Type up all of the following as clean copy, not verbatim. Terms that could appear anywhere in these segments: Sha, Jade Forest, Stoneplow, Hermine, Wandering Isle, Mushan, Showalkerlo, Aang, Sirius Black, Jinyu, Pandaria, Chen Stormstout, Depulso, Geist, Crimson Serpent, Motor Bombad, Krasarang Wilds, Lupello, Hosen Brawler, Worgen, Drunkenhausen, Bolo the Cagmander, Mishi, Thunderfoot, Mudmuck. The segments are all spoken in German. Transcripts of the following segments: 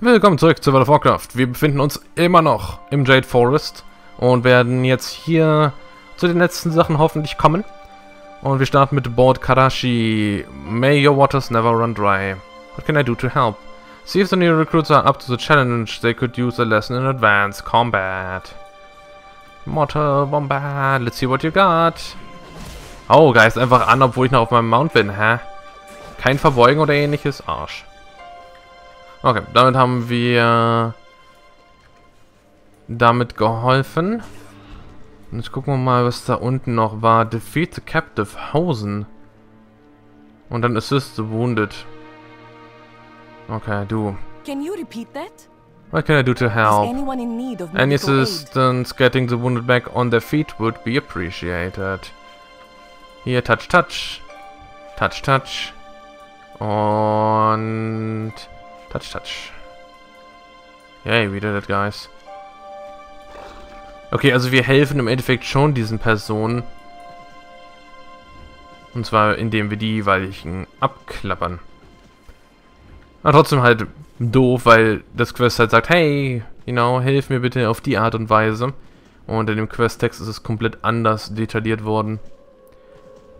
Willkommen zurück zu World of Warcraft. Wir befinden uns immer noch im Jade Forest und werden jetzt hier zu den letzten Sachen hoffentlich kommen. Und wir starten mit Board Karashi. May your waters never run dry. What can I do to help? See if the new recruits are up to the challenge. They could use a lesson in advanced combat. Motor Bombad. Let's see what you got. Oh, Geist einfach an, obwohl ich noch auf meinem Mount bin, hä? Kein Verbeugen oder ähnliches. Arsch. Okay, damit haben wir damit geholfen. Und jetzt gucken wir mal, was da unten noch war. Defeat the Captive Hausen. Und dann Assist the Wounded. Okay, du. Can you repeat that? What can I do to help? Any assistance getting the wounded back on their feet would be appreciated. Hier, touch, touch. Touch, touch. Und touch, touch. Yay, we did it, guys. Okay, also wir helfen im Endeffekt schon diesen Personen. Und zwar, indem wir die jeweiligen abklappern. Aber trotzdem halt doof, weil das Quest halt sagt, hey, you know, hilf mir bitte auf die Art und Weise. Und in dem Quest-Text ist es komplett anders detailliert worden.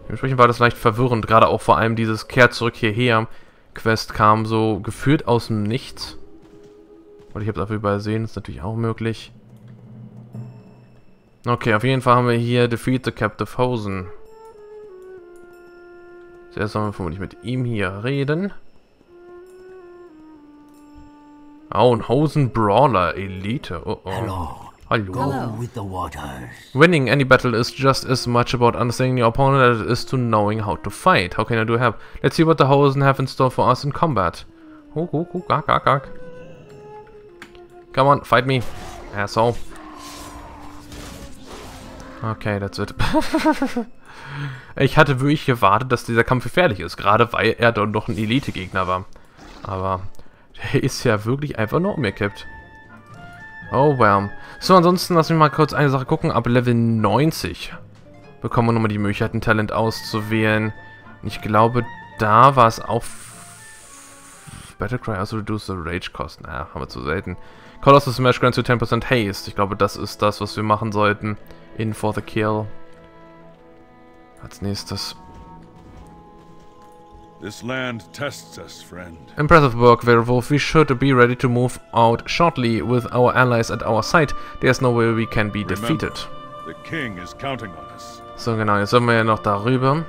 Dementsprechend war das leicht verwirrend, gerade auch vor allem dieses Kehr zurück hierher. Quest kam so gefühlt aus dem Nichts. Und ich habe es einfach übersehen, ist natürlich auch möglich. Okay, auf jeden Fall haben wir hier Defeat the Captive Hosen. Zuerst sollen wir vermutlich mit ihm hier reden. Oh, ein Hosen Brawler Elite. Oh, oh. Hello. Hallo. Go with the waters. Winning any battle is just as much about understanding your opponent as it is to knowing how to fight. How can I do help? Let's see what the Hosen have in store for us in combat. Oh, oh, oh, gag, gag, gag. Come on, fight me, asshole. Okay, that's it. Ich hatte wirklich gewartet, dass dieser Kampf gefährlich ist, gerade weil er dann doch ein Elite-Gegner war. Aber der ist ja wirklich einfach nur umgekippt. Oh, wow. So, ansonsten lass mich mal kurz eine Sache gucken. Ab Level 90 bekommen wir nochmal die Möglichkeit, ein Talent auszuwählen. Ich glaube, da war es auch... Battlecry also reduce the Rage Cost. Na, haben wir zu selten. Call us the Smash Grants to 10% Haste. Ich glaube, das ist das, was wir machen sollten. In for the kill. Als nächstes. This land tests us, friend. Impressive work, Werewolf. We should be ready to move out shortly with our allies at our side. There's no way we can be defeated. The king is counting on us. So, genau, jetzt sollen wir ja noch darüber.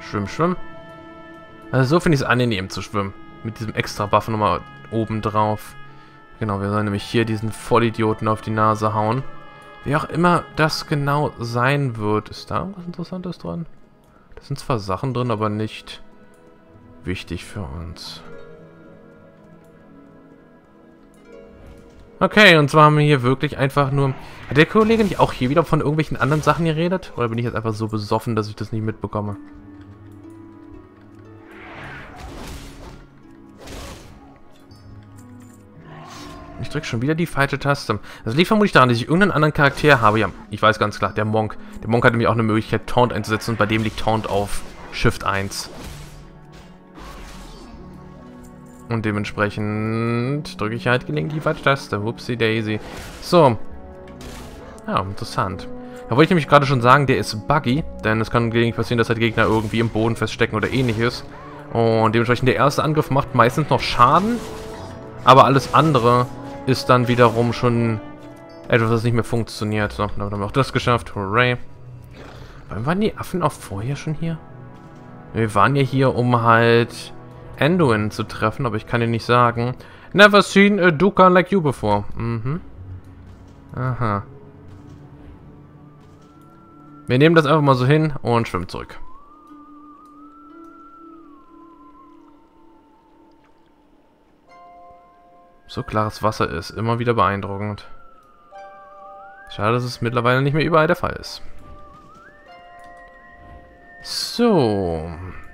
Schwimm, schwimm. Also so finde ich es angenehm zu schwimmen. Mit diesem extra Buff nochmal oben drauf. Genau, wir sollen nämlich hier diesen Vollidioten auf die Nase hauen. Wie auch immer das genau sein wird. Ist da irgendwas Interessantes dran? Da sind zwar Sachen drin, aber nicht wichtig für uns. Okay, und zwar haben wir hier wirklich einfach nur... Hat der Kollege nicht auch hier wieder von irgendwelchen anderen Sachen geredet? Oder bin ich jetzt einfach so besoffen, dass ich das nicht mitbekomme? Ich drücke schon wieder die falsche Taste. Das liegt vermutlich daran, dass ich irgendeinen anderen Charakter habe. Ja, ich weiß ganz klar, der Monk. Der Monk hat nämlich auch eine Möglichkeit, Taunt einzusetzen. Und bei dem liegt Taunt auf Shift 1. Und dementsprechend drücke ich halt gelegentlich die falsche Taste. Whoopsie Daisy. So. Ja, interessant. Da wollte ich nämlich gerade schon sagen, der ist buggy. Denn es kann gelegentlich passieren, dass halt Gegner irgendwie im Boden feststecken oder ähnliches. Und dementsprechend der erste Angriff macht meistens noch Schaden. Aber alles andere... ist dann wiederum schon etwas, das nicht mehr funktioniert. So, dann haben wir auch das geschafft. Hooray. Wann waren die Affen auch vorher schon hier? Wir waren ja hier, um halt Anduin zu treffen, aber ich kann dir nicht sagen. Never seen a Dukan like you before. Mhm. Aha. Wir nehmen das einfach mal so hin und schwimmen zurück. So klares Wasser ist immer wieder beeindruckend. Schade, dass es mittlerweile nicht mehr überall der Fall ist. So.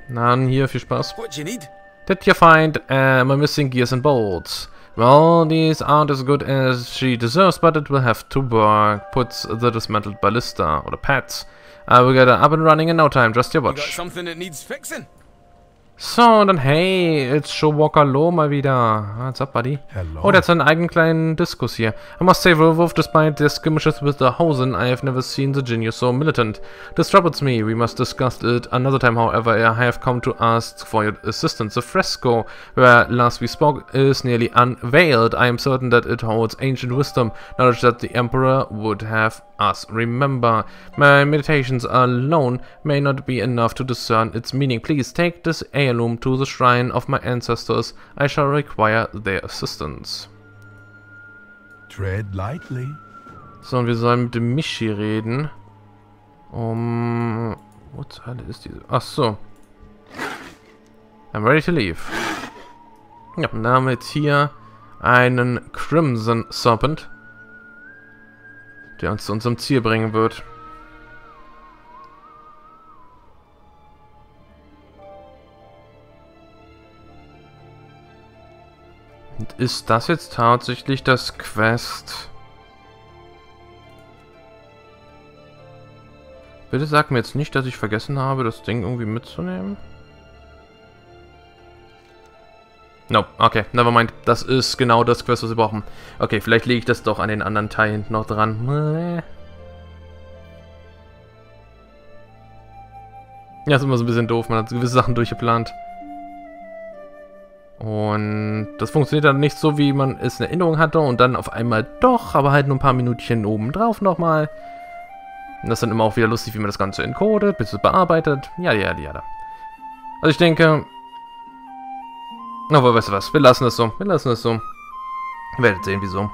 Dann hier, viel Spaß. What you need? Did you find my missing gears and bolts? Well, these aren't as good as she deserves, but it will have to work. Puts the dismantled ballista, oder pads. I will get her up and running in no time, just your watch. You got something that needs fixing? So, und dann, hey, it's Showalkerlo mal wieder. What's up, buddy? Hello. Oh, der hat seinen eigenen kleinen Diskus hier. I must say, Wolf, despite the skirmishes with the Hausen, I have never seen the genius so militant. This troubles me. We must discuss it another time, however. I have come to ask for your assistance. The fresco, where last we spoke, is nearly unveiled. I am certain that it holds ancient wisdom, knowledge that the Emperor would have us remember. My meditations alone may not be enough to discern its meaning. Please take this heirloom to the shrine of my ancestors. I shall require their assistance. Tread lightly. So, und wir sollen mit dem Mishi reden. Wo zur Hölle ist diese? Ach so. I'm ready to leave. Ja, dann haben wir jetzt hier einen Crimson Serpent, der uns zu unserem Ziel bringen wird. Und ist das jetzt tatsächlich das Quest? Bitte sag mir jetzt nicht, dass ich vergessen habe, das Ding irgendwie mitzunehmen. No, okay, nevermind. Das ist genau das Quest, was wir brauchen. Okay, vielleicht lege ich das doch an den anderen Teil hinten noch dran. Ja, ist immer so ein bisschen doof. Man hat gewisse Sachen durchgeplant. Und das funktioniert dann nicht so, wie man es in Erinnerung hatte. Und dann auf einmal doch, aber halt nur ein paar Minütchen obendrauf nochmal. Und das ist dann immer auch wieder lustig, wie man das Ganze encodet, bis es bearbeitet. Ja. Also ich denke... Aber weißt du was, wir lassen es so. Ihr werdet sehen, wieso.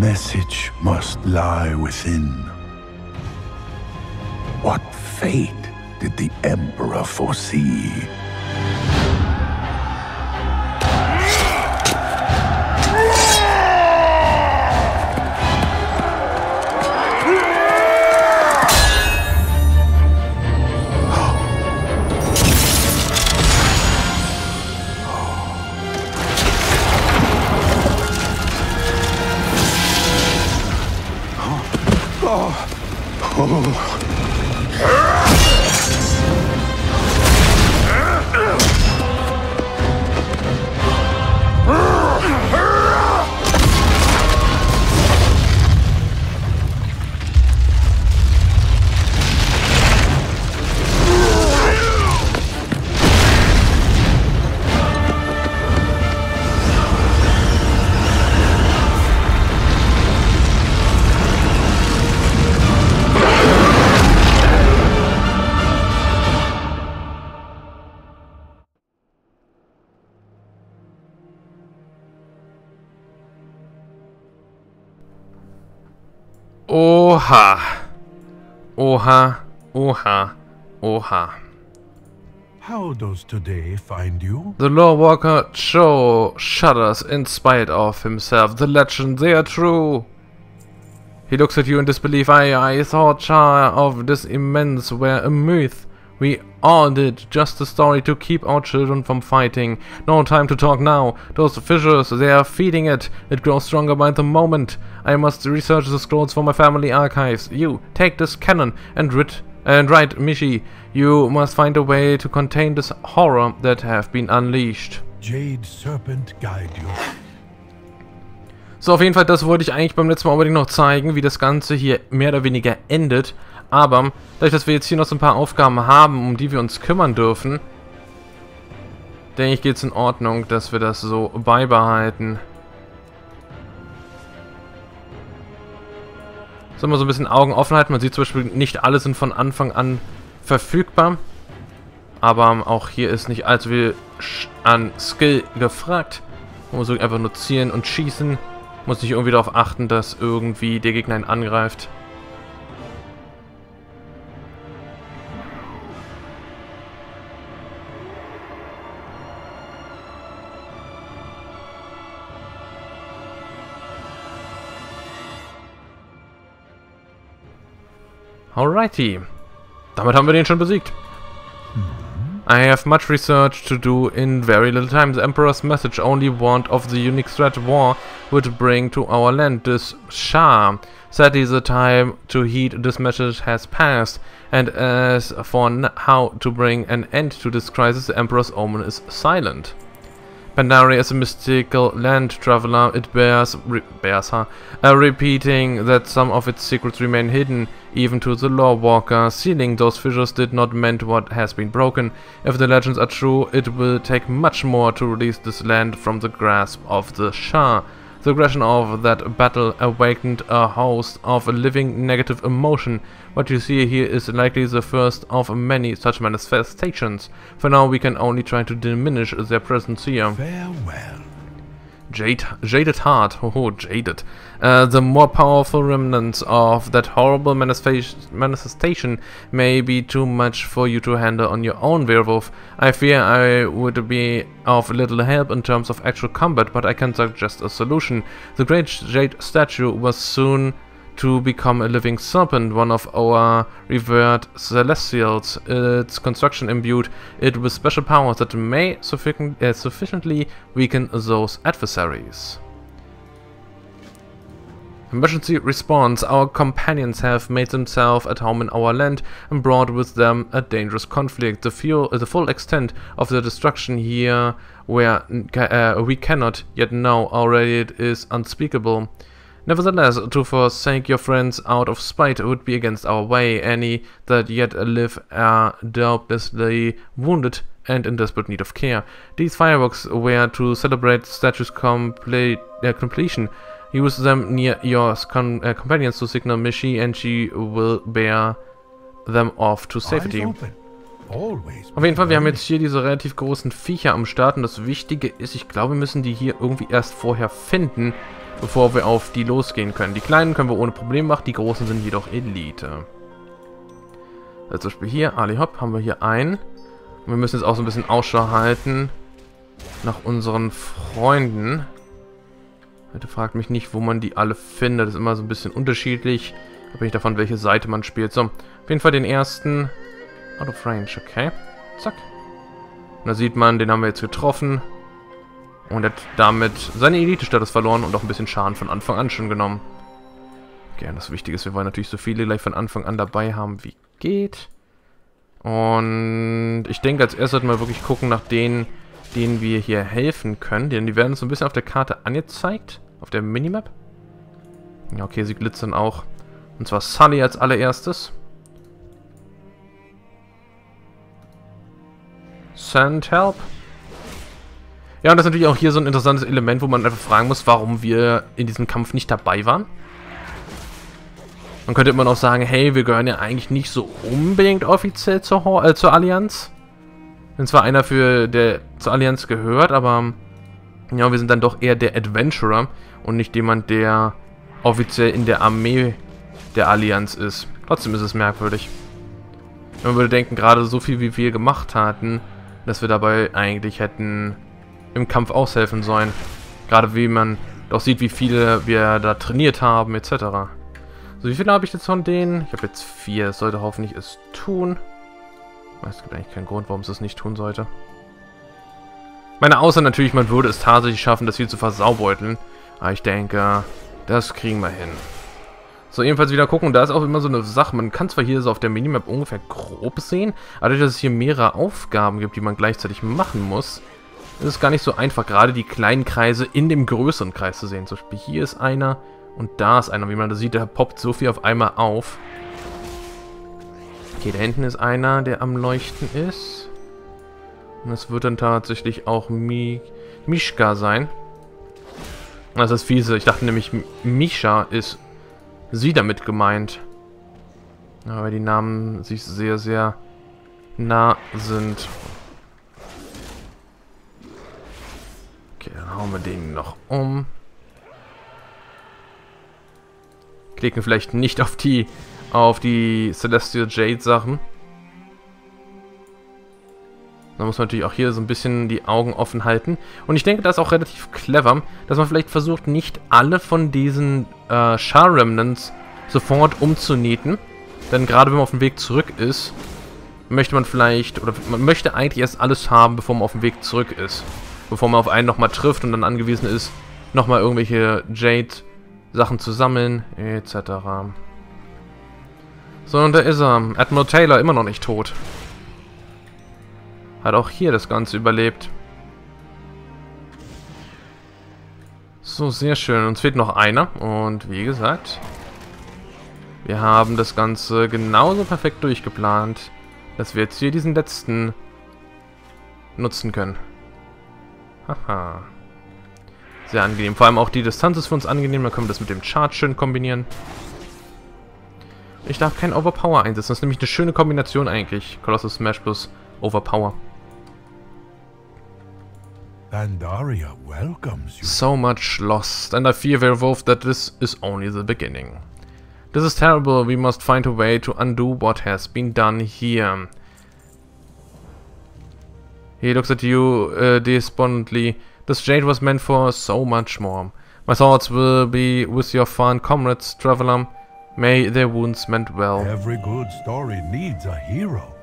Message must lie within. What fate did the Emperor foresee? Oha. How does today find you? The Lorewalker Cho shudders in spite of himself. The legends, they are true. He looks at you in disbelief. I thought Sha of this immense were a myth. We all did, just a story to keep our children from fighting. No time to talk now. Those fissures, they are feeding it. It grows stronger by the moment. I must research the scrolls for my family archives. You, take this cannon and write, Mishi. You must find a way to contain this horror that have been unleashed. Jade Serpent guide you. So, auf jeden Fall, das wollte ich eigentlich beim letzten Mal unbedingt noch zeigen, wie das Ganze hier mehr oder weniger endet. Aber, dadurch, dass wir jetzt hier noch so ein paar Aufgaben haben, um die wir uns kümmern dürfen, denke ich, geht es in Ordnung, dass wir das so beibehalten. Sollen wir so ein bisschen Augen offen halten. Man sieht zum Beispiel, nicht alle sind von Anfang an verfügbar. Aber auch hier ist nicht allzu viel an Skill gefragt. Man muss einfach nur zielen und schießen. Muss nicht irgendwie darauf achten, dass irgendwie der Gegner ihn angreift. Alrighty. Damit haben wir den schon besiegt. I have much research to do in very little time. The Emperor's message, only warned of the unique threat war would bring to our land. This Sha. Sadly, the time to heed this message has passed. And as for how to bring an end to this crisis, the Emperor's omen is silent. Pandaria is a mystical land traveler. It bears repeating that some of its secrets remain hidden, even to the Lorewalker. Sealing those fissures did not mend what has been broken. If the legends are true, it will take much more to release this land from the grasp of the Sha. The aggression of that battle awakened a host of living negative emotion. What you see here is likely the first of many such manifestations. For now we can only try to diminish their presence here. Farewell. Jaded heart, oh jaded. The more powerful remnants of that horrible manifestation may be too much for you to handle on your own, Werewolf. I fear I would be of little help in terms of actual combat, but I can suggest a solution. The great jade statue was soon to become a living serpent, one of our revered celestials. Its construction imbued it with special powers that may sufficiently weaken those adversaries. Emergency response. Our companions have made themselves at home in our land and brought with them a dangerous conflict. The full extent of the destruction here, where we cannot yet know already, it is unspeakable. Nevertheless, to forsake your friends out of spite would be against our way. Any that yet live are doubtlessly wounded and in desperate need of care. These fireworks were to celebrate the statue's completion. Use them near your companions to signal Mishi, and she will bear them off to safety. Auf jeden Fall, wir haben jetzt hier diese relativ großen Viecher am Start. Und das Wichtige ist, ich glaube, wir müssen die hier irgendwie erst vorher finden, bevor wir auf die losgehen können. Die kleinen können wir ohne Problem machen, die großen sind jedoch Elite. Also zum Beispiel hier, Alihop, haben wir hier einen. Und wir müssen jetzt auch so ein bisschen Ausschau halten nach unseren Freunden. Bitte fragt mich nicht, wo man die alle findet. Das ist immer so ein bisschen unterschiedlich. Abhängig davon, welche Seite man spielt. So, auf jeden Fall den ersten. Out of range, okay. Zack. Und da sieht man, den haben wir jetzt getroffen. Und hat damit seine Elite-Status verloren und auch ein bisschen Schaden von Anfang an schon genommen. Okay, und das Wichtige ist, wir wollen natürlich so viele gleich von Anfang an dabei haben, wie geht. Und ich denke, als erstes sollten wir wirklich gucken nach denen, denen wir hier helfen können. Denn die werden uns so ein bisschen auf der Karte angezeigt. Auf der Minimap. Ja, okay, sie glitzern auch. Und zwar Sully als allererstes. Send help. Ja, und das ist natürlich auch hier so ein interessantes Element, wo man einfach fragen muss, warum wir in diesem Kampf nicht dabei waren. Man könnte immer noch sagen, hey, wir gehören ja eigentlich nicht so unbedingt offiziell zur Allianz. Wenn zwar einer der zur Allianz gehört, aber ja, wir sind dann doch eher der Adventurer und nicht jemand, der offiziell in der Armee der Allianz ist. Trotzdem ist es merkwürdig. Man würde denken, gerade so viel wie wir gemacht hatten, dass wir dabei eigentlich hätten im Kampf aushelfen sollen. Gerade wie man doch sieht, wie viele wir da trainiert haben, etc. So, wie viele habe ich jetzt von denen? Ich habe jetzt 4. Das sollte hoffentlich es tun. Es gibt eigentlich keinen Grund, warum es das nicht tun sollte. Meine Aussage natürlich, man würde es tatsächlich schaffen, das hier zu versaubeuteln. Aber ich denke, das kriegen wir hin. So, jedenfalls wieder gucken. Da ist auch immer so eine Sache. Man kann zwar hier so auf der Minimap ungefähr grob sehen, aber dadurch, dass es hier mehrere Aufgaben gibt, die man gleichzeitig machen muss, ist es gar nicht so einfach, gerade die kleinen Kreise in dem größeren Kreis zu sehen. Zum Beispiel hier ist einer und da ist einer. Wie man da sieht, da poppt so viel auf einmal auf. Okay, da hinten ist einer, der am Leuchten ist. Und das wird dann tatsächlich auch Mishka sein. Das ist fiese. Ich dachte nämlich, Misha ist sie damit gemeint. Aber die Namen sich sehr, sehr nah sind. Okay, dann hauen wir den noch um. Klicken vielleicht nicht auf die Celestial Jade Sachen. Da muss man natürlich auch hier so ein bisschen die Augen offen halten. Und ich denke, das ist auch relativ clever, dass man vielleicht versucht, nicht alle von diesen Sha-Remnants sofort umzunieten. Denn gerade wenn man auf dem Weg zurück ist, möchte man vielleicht, oder man möchte eigentlich erst alles haben, bevor man auf dem Weg zurück ist. Bevor man auf einen nochmal trifft und dann angewiesen ist, nochmal irgendwelche Jade-Sachen zu sammeln, etc. So, und da ist er. Admiral Taylor, immer noch nicht tot. Hat auch hier das Ganze überlebt. So, sehr schön. Uns fehlt noch einer. Und wie gesagt, wir haben das Ganze genauso perfekt durchgeplant, dass wir jetzt hier diesen letzten nutzen können. Haha. Sehr angenehm. Vor allem auch die Distanz ist für uns angenehm. Dann können wir das mit dem Chart schön kombinieren. Ich darf kein Overpower einsetzen. Das ist nämlich eine schöne Kombination eigentlich. Colossus Smash plus Overpower. Pandaria welcomes you. So much lost, and I fear, Werewolf, that this is only the beginning. This is terrible. We must find a way to undo what has been done here. He looks at you despondently. This jade was meant for so much more. My thoughts will be with your fine comrades, traveler. May their wounds mend well. Every good story needs a hero.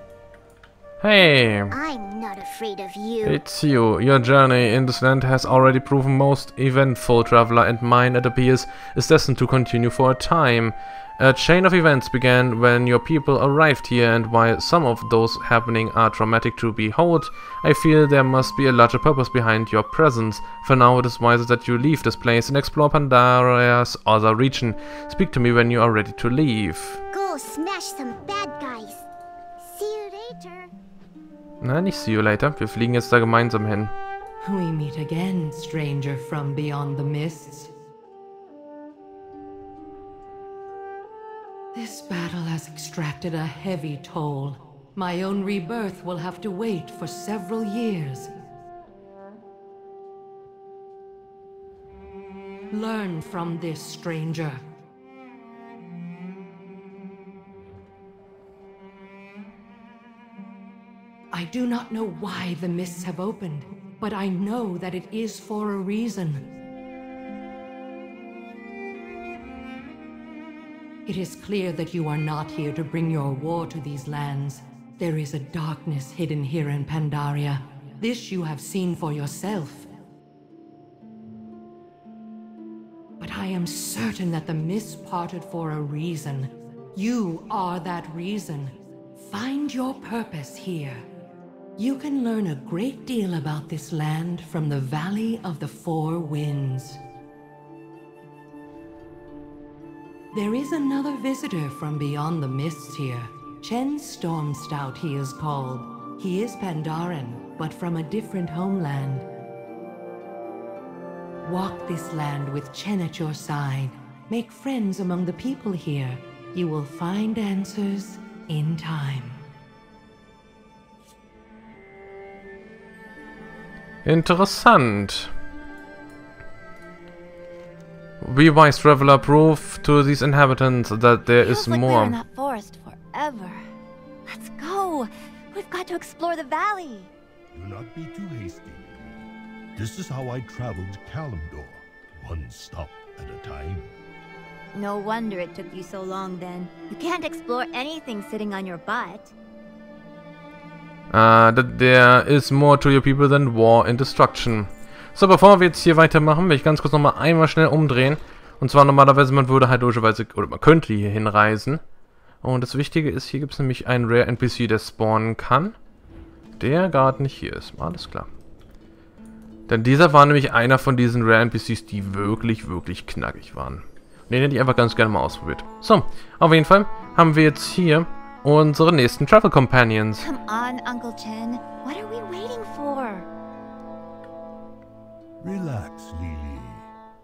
Hey, I'm not afraid of you. It's you. Your journey in this land has already proven most eventful, traveler, and mine, it appears, is destined to continue for a time. A chain of events began when your people arrived here, and while some of those happening are traumatic to behold, I feel there must be a larger purpose behind your presence. For now, it is wiser that you leave this place and explore Pandaria's other region. Speak to me when you are ready to leave. Go smash some bad guys. See you later. Nein, nicht see you later. Wir fliegen jetzt da gemeinsam hin. We meet again, stranger from beyond the mists. This battle has extracted a heavy toll. My own rebirth will have to wait for several years. Learn from this, stranger. I do not know why the mists have opened, but I know that it is for a reason. It is clear that you are not here to bring your war to these lands. There is a darkness hidden here in Pandaria. This you have seen for yourself. But I am certain that the mists parted for a reason. You are that reason. Find your purpose here. You can learn a great deal about this land from the Valley of the Four Winds. There is another visitor from beyond the mists here. Chen Stormstout, he is called. He is Pandaren, but from a different homeland. Walk this land with Chen at your side. Make friends among the people here. You will find answers in time. Interessant. Be wise, traveler, prove to these inhabitants that there is more. We're in that forest forever. Let's go. We've got to explore the valley. Do not be too hasty. This is how I traveled Kalimdor, one stop at a time. No wonder it took you so long then. You can't explore anything sitting on your butt. That there is more to your people than war and destruction. So, bevor wir jetzt hier weitermachen, will ich ganz kurz nochmal einmal schnell umdrehen. Und zwar normalerweise, man würde halt logischerweise, oder man könnte hier hinreisen. Und das Wichtige ist, hier gibt es nämlich einen Rare NPC, der spawnen kann, der gerade nicht hier ist. Alles klar. Denn dieser war nämlich einer von diesen Rare NPCs, die wirklich, wirklich knackig waren. Und den hätte ich einfach ganz gerne mal ausprobiert. So, auf jeden Fall haben wir jetzt hier unsere nächsten Travel Companions. Come on, Uncle Chen. What are we waiting for? Relax, Lili.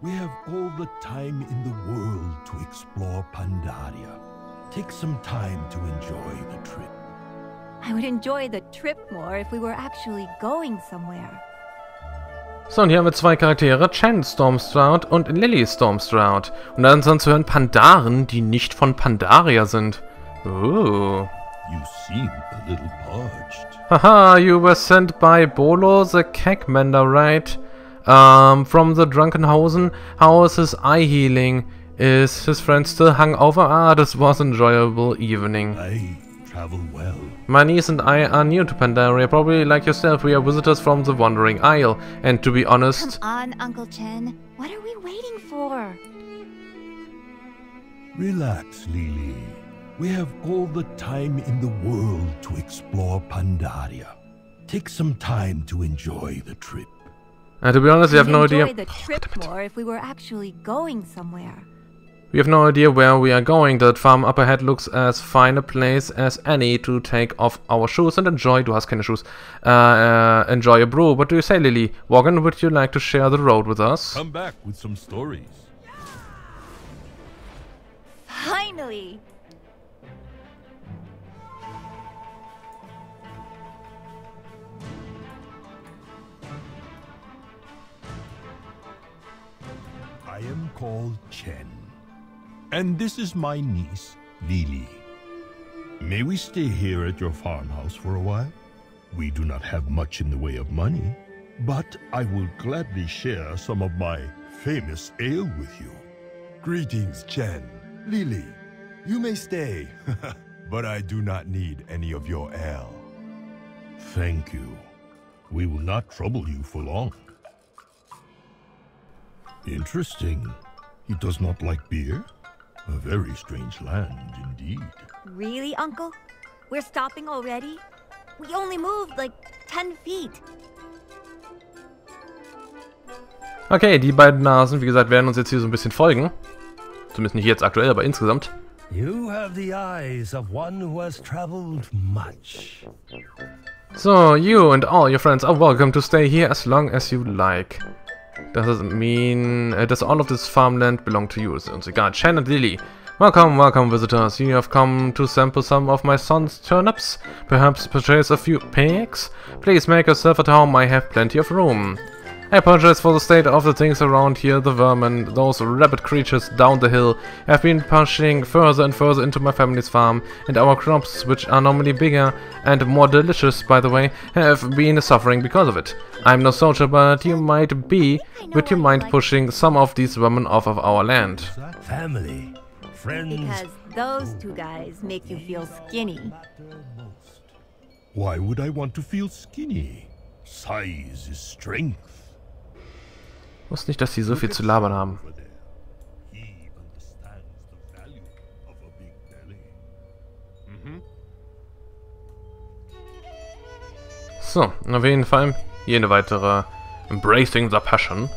We have all the time in the world to explore Pandaria. Take some time to enjoy the trip. I would enjoy the trip more if we were actually going somewhere. So, und hier haben wir zwei Charaktere, Chen Stormstout und Lili Stormstout. Und dann sind zu hören Pandaren, die nicht von Pandaria sind. Ooh. You seem a little parched. Haha, you were sent by Bolo the Cagmander, right? From the Drunkenhausen house is eye healing. Is his friend still hungover? Ah, this was an enjoyable evening. I travel well. My niece and I are new to Pandaria. Probably like yourself, we are visitors from the Wandering Isle. And to be honest... Come on, Uncle Chen. What are we waiting for? Relax, Lili. We have all the time in the world to explore Pandaria. Take some time to enjoy the trip. To be honest, we have no idea. We have no idea where we are going. That farm up ahead looks as fine a place as any to take off our shoes and enjoy. Du hast keine Shoes. Enjoy a brew. What do you say, Lili? Wogan, would you like to share the road with us? Come back with some stories. Finally. I am called Chen, and this is my niece, Lili. May we stay here at your farmhouse for a while? We do not have much in the way of money, but I will gladly share some of my famous ale with you. Greetings, Chen. Lili, you may stay, but I do not need any of your ale. Thank you. We will not trouble you for long. Interesting. He does not like beer? A very strange land, indeed. Really, Uncle? We're stopping already? We only moved, like, 10 feet. Okay, die beiden Nasen, wie gesagt, werden uns jetzt hier so ein bisschen folgen. Zumindest nicht jetzt aktuell, aber insgesamt. You have the eyes of one who has traveled much. So, you and all your friends are welcome to stay here as long as you like. Doesn't mean does all of this farmland belong to you? It's egal. Chen and Lili, welcome, welcome visitors. You have come to sample some of my son's turnips, perhaps purchase a few pigs. Please make yourself at home. I have plenty of room. I apologize for the state of the things around here. The vermin, those rabid creatures down the hill, have been pushing further and further into my family's farm, and our crops, which are normally bigger and more delicious, by the way, have been suffering because of it. I'm no soldier, but you might be. Would you mind pushing some of these vermin off of our land? Family, friends. Because those two guys make you feel skinny. Why would I want to feel skinny? Size is strength. Ich wusste nicht, dass sie so viel zu labern haben. So, auf jeden Fall jene weitere Embracing the Passion.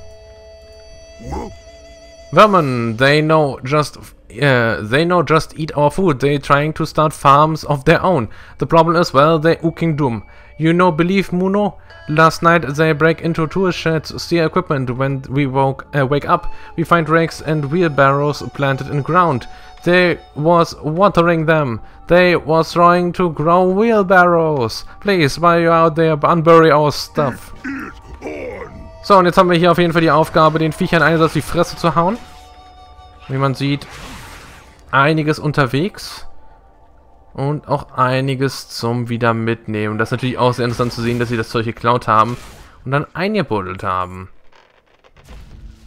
Vermin, they know just eat our food. They trying to start farms of their own. The problem is, well, they ooking doom. You know, believe Muno? Last night they break into tool sheds, steal equipment. When we wake up, we find rakes and wheelbarrows planted in ground. They was watering them. They was trying to grow wheelbarrows. Please, while you're out there, unbury our stuff. So, und jetzt haben wir hier auf jeden Fall die Aufgabe, den Viechern eines auf die Fresse zu hauen. Wie man sieht, einiges unterwegs. Und auch einiges zum wieder mitnehmen. Das ist natürlich auch sehr interessant zu sehen, dass sie das Zeug geklaut haben und dann eingebuddelt haben.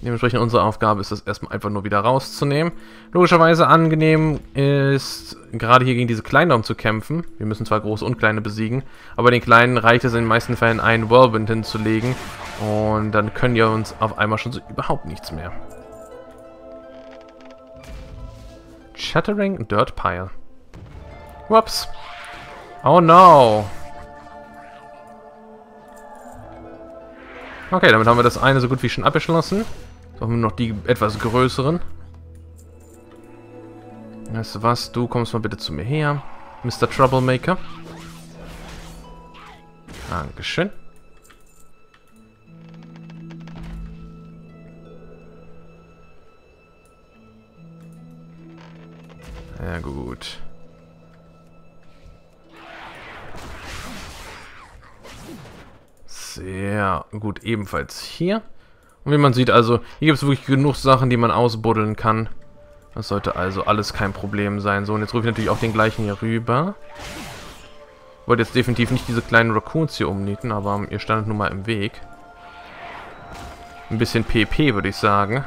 Dementsprechend unsere Aufgabe ist es erstmal einfach nur wieder rauszunehmen. Logischerweise angenehm ist, gerade hier gegen diese Kleinraum zu kämpfen. Wir müssen zwar große und kleine besiegen, aber den kleinen reicht es in den meisten Fällen, einen Whirlwind hinzulegen. Und dann können die uns auf einmal schon so überhaupt nichts mehr. Shattering Dirt Pile. Whoops. Oh no. Okay, damit haben wir das eine so gut wie schon abgeschlossen. Jetzt haben wir noch die etwas größeren. Weißt du was? Du kommst mal bitte zu mir her, Mr. Troublemaker. Dankeschön. Ja, gut. Sehr gut, ebenfalls hier. Und wie man sieht, also hier gibt es wirklich genug Sachen, die man ausbuddeln kann. Das sollte also alles kein Problem sein. So, und jetzt rufe ich natürlich auch den gleichen hier rüber. Ich wollte jetzt definitiv nicht diese kleinen Raccoons hier umnieten, aber ihr standet nun mal im Weg. Ein bisschen PP, würde ich sagen.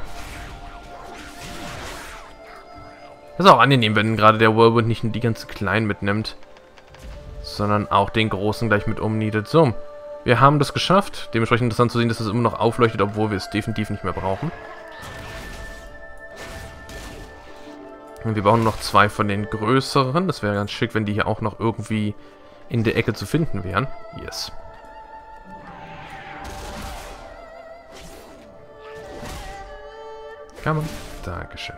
Das ist auch angenehm, wenn gerade der Whirlwind nicht nur die ganzen Kleinen mitnimmt, sondern auch den Großen gleich mit umnietet. So, wir haben das geschafft. Dementsprechend interessant zu sehen, dass es immer noch aufleuchtet, obwohl wir es definitiv nicht mehr brauchen. Und wir brauchen noch zwei von den größeren. Das wäre ganz schick, wenn die hier auch noch irgendwie in der Ecke zu finden wären. Yes. Kann man. Dankeschön.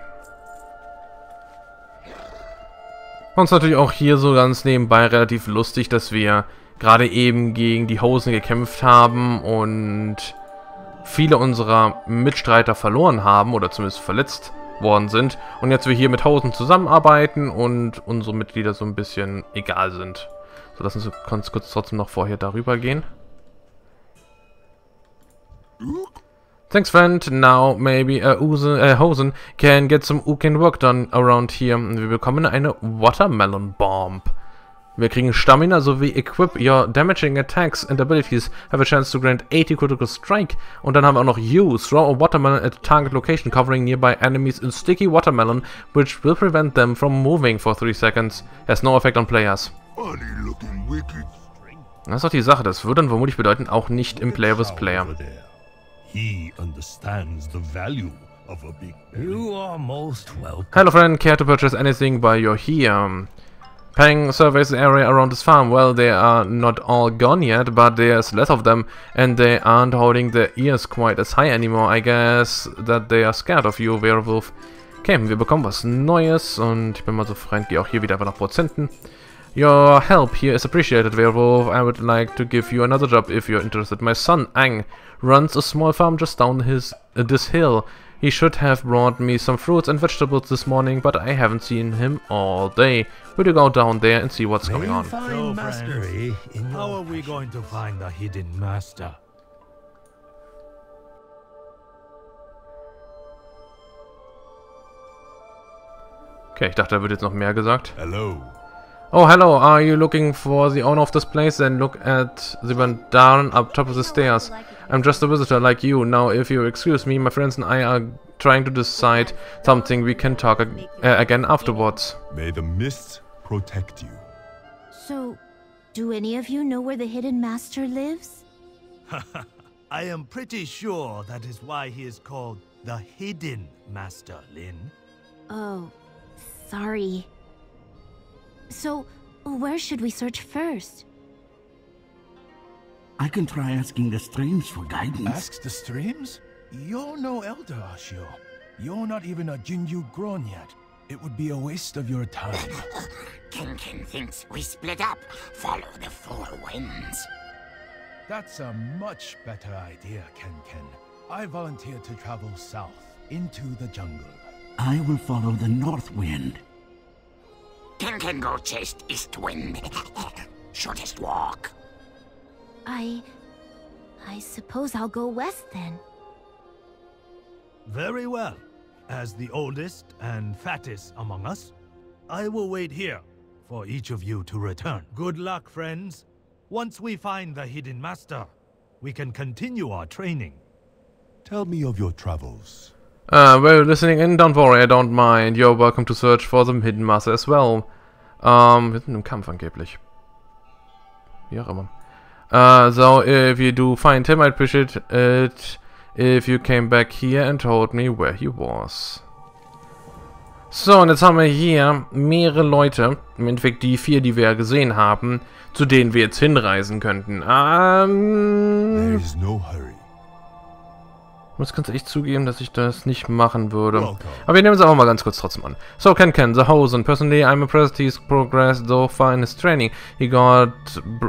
Und es ist natürlich auch hier so ganz nebenbei relativ lustig, dass wir gerade eben gegen die Hosen gekämpft haben und viele unserer Mitstreiter verloren haben oder zumindest verletzt worden sind. Und jetzt wir hier mit Hosen zusammenarbeiten und unsere Mitglieder so ein bisschen egal sind. So, lassen Sie uns kurz trotzdem noch vorher darüber gehen. Thanks, friend. Now maybe Hosen can get some Uken work done around here. Wir bekommen eine Watermelon Bomb. Wir kriegen Stamina sowie Equip your damaging attacks and abilities have a chance to grant 80 critical strike. Und dann haben wir auch noch Use. Throw a watermelon at a target location covering nearby enemies in sticky watermelon, which will prevent them from moving for 3 seconds. Has no effect on players. Das ist doch die Sache, das würde dann vermutlich bedeuten, auch nicht im Player vs. Player. Hello friend, care to purchase anything while you're here? Pang surveys the area around this farm. Well, they are not all gone yet, but there's less of them, and they aren't holding their ears quite as high anymore. I guess that they are scared of you, Werewolf. Okay, wir bekommen was Neues und ich bin mal so freundlich, gehe auch hier wieder einfach nach Prozenten. Your help here is appreciated, Werewolf. I would like to give you another job if you're interested. My son, Aang, runs a small farm just down this hill. He should have brought me some fruits and vegetables this morning, but I haven't seen him all day. Will you go down there and see what's going on? So, friends, how are we going to find the hidden master? Okay, ich dachte, da wird jetzt noch mehr gesagt. Hello. Oh, hello, are you looking for the owner of this place? Then look at the Bandaran up top of the stairs. I'm just a visitor like you. Now, if you excuse me, my friends and I are trying to decide something. We can talk again afterwards. May the mists protect you. So, do any of you know where the hidden master lives? I am pretty sure that is why he is called the hidden master, Lin. Oh, sorry. So, where should we search first? I can try asking the streams for guidance. Ask the streams? You're no elder, Ashio. You're not even a Jinyu grown yet. It would be a waste of your time. Kinkin thinks we split up. Follow the four winds. That's a much better idea, Kinkin. I volunteer to travel south, into the jungle. I will follow the north wind. Ken can go chase east wind. Shortest walk. I suppose I'll go west then. Very well. As the oldest and fattest among us, I will wait here for each of you to return. Good luck, friends. Once we find the hidden master, we can continue our training. Tell me of your travels. Well, listening in, don't worry, I don't mind. You're welcome to search for the hidden master as well. Wir sind im Kampf angeblich. Wie auch immer. So, if you do find him, I'd appreciate it if you came back here and told me where he was. So, und jetzt haben wir hier mehrere Leute, im Endeffekt die 4, die wir ja gesehen haben, zu denen wir jetzt hinreisen könnten. There is no hurry. Ich muss ganz ehrlich zugeben, dass ich das nicht machen würde. Aber wir nehmen es einfach mal ganz kurz trotzdem an. So, Ken, the Hosen. Personally, I'm impressed he's progressed so far in his training. He got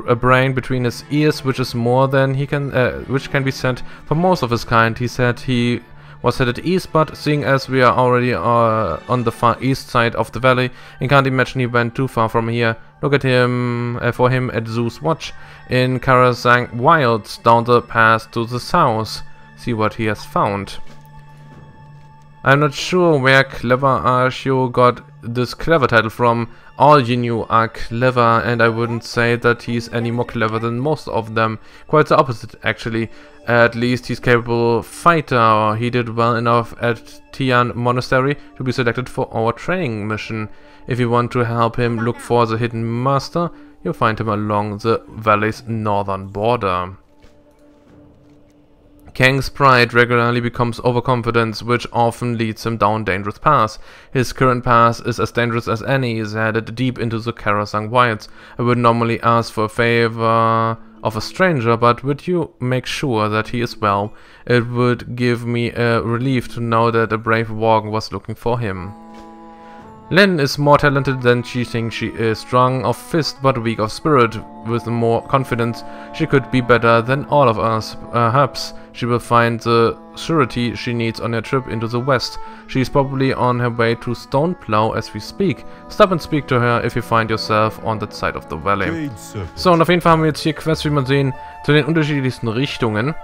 a brain between his ears, which is more than he can, which can be said for most of his kind. He said he was headed east, but seeing as we are already on the far east side of the valley and can't imagine he went too far from here, look at him for him at Zeus Watch in Krasarang Wilds down the pass to the south. See what he has found. I'm not sure where Clever Archeo got this clever title from. All you new are clever, and I wouldn't say that he's any more clever than most of them. Quite the opposite, actually. At least he's a capable fighter. He did well enough at Tian Monastery to be selected for our training mission. If you want to help him look for the hidden master, you'll find him along the valley's northern border. Kang's pride regularly becomes overconfidence, which often leads him down dangerous paths. His current path is as dangerous as any. He's headed deep into the Krasarang Wilds. I would normally ask for a favor of a stranger, but would you make sure that he is well? It would give me a relief to know that a brave Worgen was looking for him. Lin is more talented than she thinks she is, strong of fist but weak of spirit. With more confidence, she could be better than all of us. Perhaps she will find the surety she needs on her trip into the west. She is probably on her way to Stoneplow as we speak. Stop and speak to her if you find yourself on that side of the valley. So, und auf jeden Fall haben wir jetzt hier Quests, wie man sehen, zu den unterschiedlichsten Richtungen.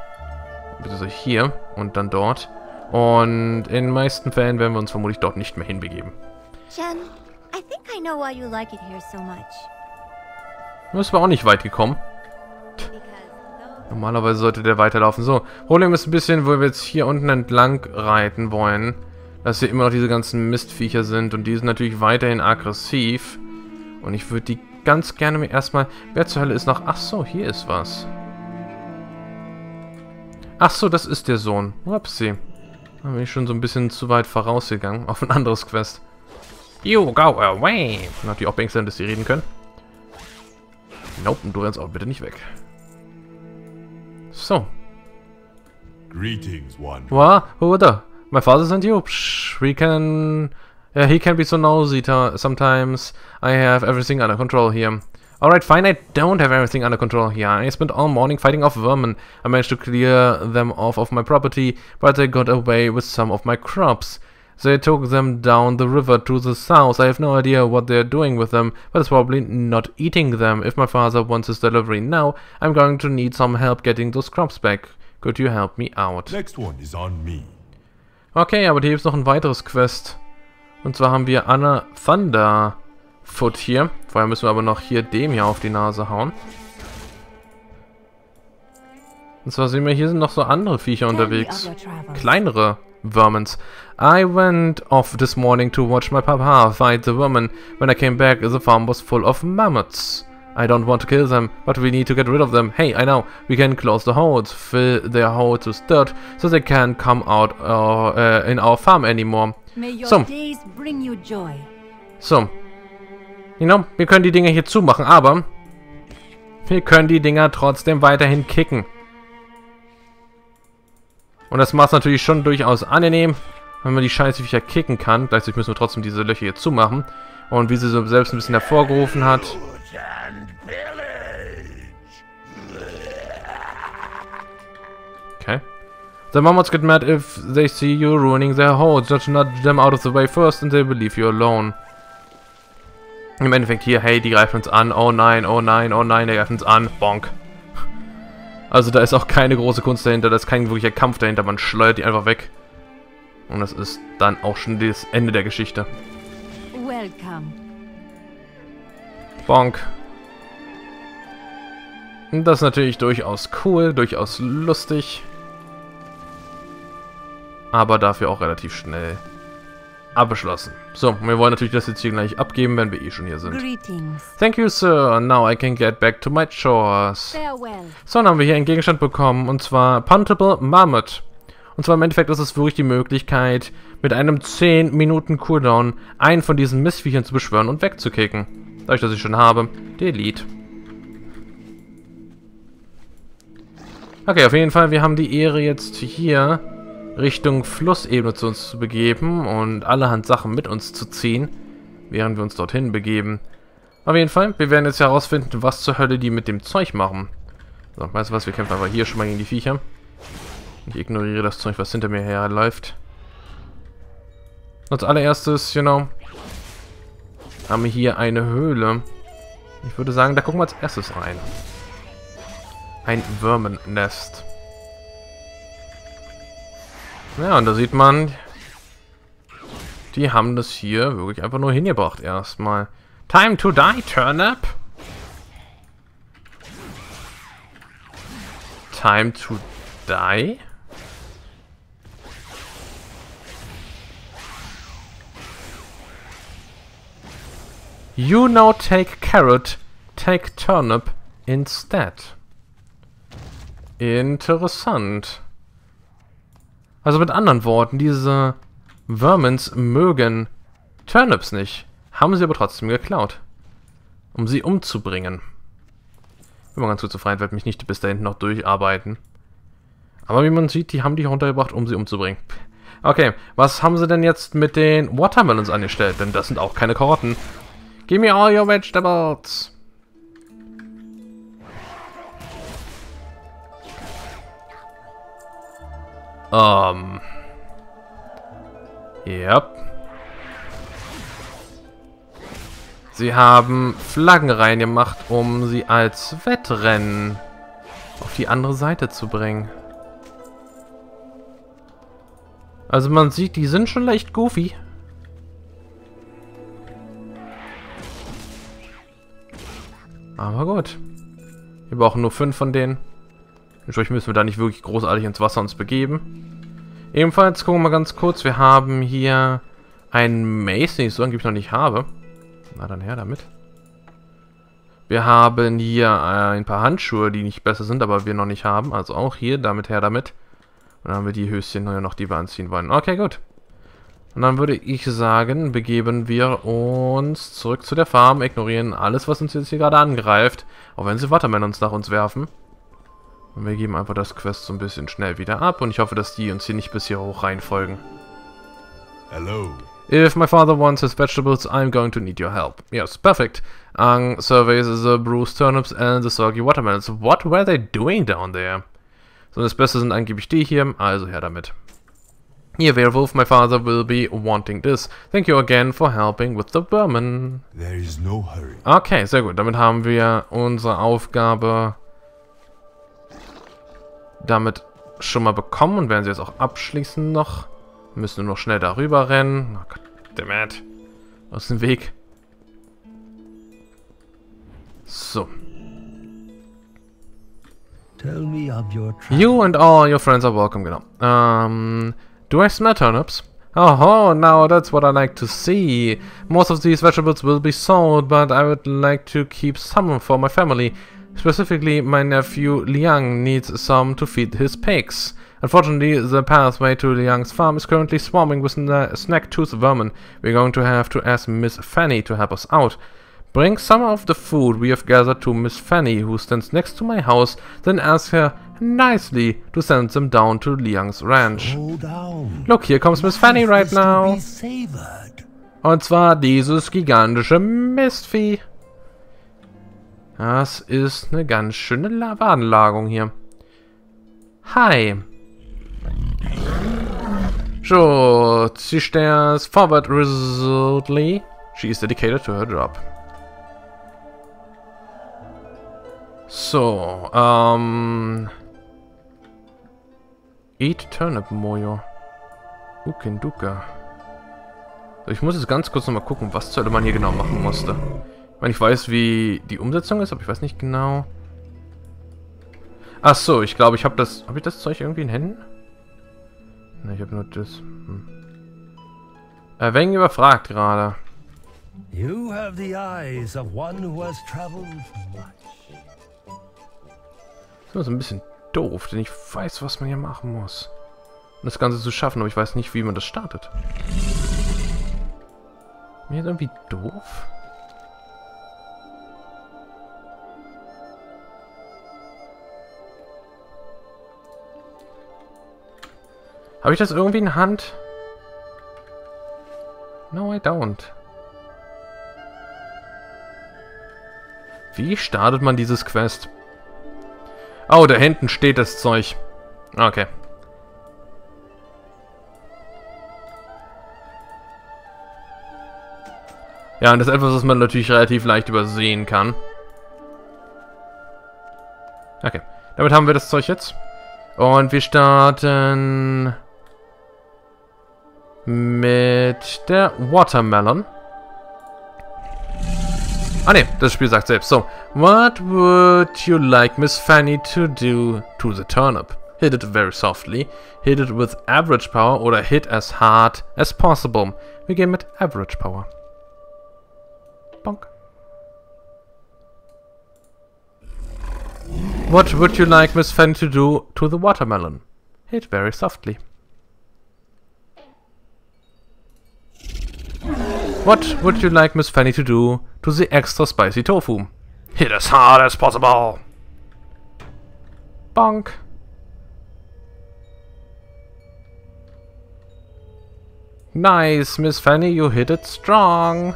Also hier und dann dort. Und in den meisten Fällen werden wir uns vermutlich dort nicht mehr hinbegeben. Chen, I think I know why you like it here so much. Du bist aber auch nicht weit gekommen. Normalerweise sollte der weiterlaufen. So, Problem ist ein bisschen, wo wir jetzt hier unten entlang reiten wollen, dass hier immer noch diese ganzen Mistviecher sind und die sind natürlich weiterhin aggressiv. Und ich würde die ganz gerne mir erstmal... Wer zur Hölle ist noch... Ach so, hier ist was. Ach so, das ist der Sohn. Upsi. Da bin ich schon so ein bisschen zu weit vorausgegangen auf ein anderes Quest. You go away! Natürlich auch Bengstern, dass die reden können. Nope, du rennst auch bitte nicht weg. So. Greetings, Wanderer. What? Who the? My father sent you? Psh, we can... he can be so nosy sometimes. I have everything under control here. Alright, fine, I don't have everything under control here. I spent all morning fighting off vermin. I managed to clear them off of my property, but they got away with some of my crops. They took them down the river to the south. I have no idea what they are doing with them, but it's probably not eating them. If my father wants his delivery now, I'm going to need some help getting those crops back. Could you help me out? Next one is on me. Okay, aber hier gibt es noch ein weiteres Quest. Und zwar haben wir Anna Thunderfoot hier. Vorher müssen wir aber noch hier dem hier auf die Nase hauen. Und zwar sehen wir, hier sind noch so andere Viecher unterwegs. Kleinere Vermins. I went off this morning to watch my papa fight the vermin. When I came back, the farm was full of mammoths. I don't want to kill them, but we need to get rid of them. Hey, I know. We can close the holes, fill their holes with dirt, so they can't come out in our farm anymore. May your days bring you joy. So. You know, wir können die Dinger hier zumachen, aber wir können die Dinger trotzdem weiterhin kicken. Und das macht es natürlich schon durchaus angenehm, wenn man die Scheiße Viecher kicken kann. Gleichzeitig müssen wir trotzdem diese Löcher hier zumachen. Und wie sie so selbst ein bisschen hervorgerufen hat. Okay. The mammoths get mad if they see you ruining their holes. Just nudge them out of the way first and they will leave you alone. Im Endeffekt hier, hey, die greifen uns an. Oh nein, oh nein, oh nein, die greifen uns an. Bonk. Also da ist auch keine große Kunst dahinter, da ist kein wirklicher Kampf dahinter, man schleudert die einfach weg. Und das ist dann auch schon das Ende der Geschichte. Welcome. Bonk. Und das ist natürlich durchaus cool, durchaus lustig. Aber dafür auch relativ schnell abgeschlossen. So, wir wollen natürlich das jetzt hier gleich abgeben, wenn wir eh schon hier sind. Greetings. Thank you, sir. Now I can get back to my chores. Farewell. So, dann haben wir hier einen Gegenstand bekommen, und zwar Puntable Marmot. Und zwar im Endeffekt ist es wirklich die Möglichkeit, mit einem 10 Minuten Cooldown einen von diesen Mistviechern zu beschwören und wegzukicken. Dadurch, dass ich schon habe. Delete. Okay, auf jeden Fall, wir haben die Ehre jetzt hier Richtung Flussebene zu uns zu begeben und allerhand Sachen mit uns zu ziehen, während wir uns dorthin begeben. Auf jeden Fall, wir werden jetzt herausfinden, was zur Hölle die mit dem Zeug machen. So, weißt du was, wir kämpfen aber hier schon mal gegen die Viecher. Ich ignoriere das Zeug, was hinter mir herläuft. Als allererstes, haben wir hier eine Höhle. Ich würde sagen, da gucken wir als erstes rein. Ein Würmennest. Ja, und da sieht man, die haben das hier wirklich einfach nur hingebracht erstmal. Time to die, Turnip! Time to die? You now take carrot, take turnip instead. Interessant. Also mit anderen Worten, diese Vermins mögen Turnips nicht, haben sie aber trotzdem geklaut, um sie umzubringen. Bin mal ganz gut zufrieden, werde mich nicht bis da hinten noch durcharbeiten. Aber wie man sieht, die haben die runtergebracht, um sie umzubringen. Okay, was haben sie denn jetzt mit den Watermelons angestellt? Denn das sind auch keine Karotten. Give me all your vegetables! Yep. Sie haben Flaggen reingemacht, um sie als Wettrennen auf die andere Seite zu bringen. Also man sieht, die sind schon leicht goofy. Aber gut. Wir brauchen nur 5 von denen. Entsprechend müssen wir da nicht wirklich großartig ins Wasser uns begeben. Ebenfalls gucken wir mal ganz kurz. Wir haben hier einen Mace, den ich so angeblich noch nicht habe. Na dann her damit. Wir haben hier ein paar Handschuhe, die nicht besser sind, aber wir noch nicht haben. Also auch hier, damit her damit. Und dann haben wir die Höschen noch, die wir anziehen wollen. Okay, gut. Und dann würde ich sagen, begeben wir uns zurück zu der Farm, ignorieren alles, was uns jetzt hier gerade angreift. Auch wenn sie Watermelons nach uns werfen. Und wir geben einfach das Quest so ein bisschen schnell wieder ab. Und ich hoffe, dass die uns hier nicht bis hier hoch reinfolgen. Hello. If my father wants his vegetables, I'm going to need your help. Yes, perfect. Aang surveys the bruised turnips and the soggy watermelons. What were they doing down there? So, das Beste sind angeblich die hier, also her damit. Here, Werewolf, my father will be wanting this. Thank you again for helping with the vermin. There is no hurry. Okay, sehr gut. Damit haben wir unsere Aufgabe damit schon mal bekommen und werden sie jetzt auch abschließen noch. Müssen nur noch schnell darüber rennen. Oh Gott, dammit. Aus dem Weg. So. Tell me of your travel. You and all your friends are welcome, genau. Do I smell turnips? Oh, now that's what I like to see. Most of these vegetables will be sold, but I would like to keep some for my family. Specifically, my nephew Liang needs some to feed his pigs. Unfortunately, the pathway to Liang's farm is currently swarming with snag-tooth vermin. We're going to have to ask Miss Fanny to help us out. Bring some of the food we have gathered to Miss Fanny, who stands next to my house, then ask her nicely to send them down to Liang's ranch. Look, here comes Miss Fanny right now. Und zwar dieses gigantische Mistvieh. Das ist eine ganz schöne Warenlagerung hier. Hi. So, she stares forward resolutely. She is dedicated to her job. So, Eat Turnip Mojo. Ukenduka. So, ich muss jetzt ganz kurz nochmal gucken, was zur Hölle man hier genau machen musste. Ich meine, ich weiß, wie die Umsetzung ist, aber ich weiß nicht genau. Ach so, ich glaube, ich habe das... Habe ich das Zeug irgendwie in Händen? Ne, ich habe nur das... Weng überfragt gerade. You have the eyes of one who has traveled much. Das ist immer so ein bisschen doof, denn ich weiß, was man hier machen muss, um das Ganze zu schaffen, aber ich weiß nicht, wie man das startet. Mir ist irgendwie doof. Habe ich das irgendwie in Hand? No, I don't. Wie startet man dieses Quest? Oh, da hinten steht das Zeug. Okay. Ja, und das ist etwas, was man natürlich relativ leicht übersehen kann. Okay, damit haben wir das Zeug jetzt. Und wir starten mit der Watermelon. Ah ne, das Spiel sagt selbst. So, what would you like Miss Fanny to do to the turnip? Hit it very softly, hit it with average power oder hit as hard as possible. Wir gehen mit average power. Bonk. What would you like Miss Fanny to do to the watermelon? Hit very softly. What would you like Miss Fanny to do to the extra spicy tofu? Hit as hard as possible. Bonk. Nice, Miss Fanny, you hit it strong.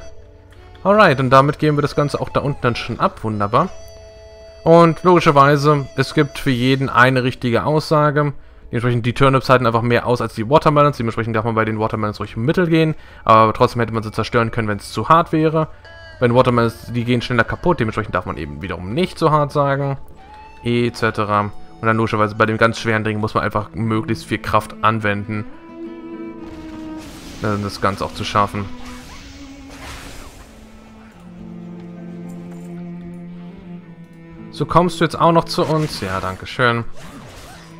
Alright, und damit geben wir das Ganze auch da unten dann schon ab. Wunderbar. Und logischerweise, es gibt für jeden eine richtige Aussage. Dementsprechend, die Turnips halten einfach mehr aus als die Watermelons. Dementsprechend darf man bei den Watermelons ruhig im Mittel gehen. Aber trotzdem hätte man sie zerstören können, wenn es zu hart wäre. Bei den Watermelons, die gehen schneller kaputt. Dementsprechend darf man eben wiederum nicht so hart sagen. Etc. Und dann logischerweise bei dem ganz schweren Ding muss man einfach möglichst viel Kraft anwenden, um das Ganze auch zu schaffen. So, kommst du jetzt auch noch zu uns? Ja, danke schön.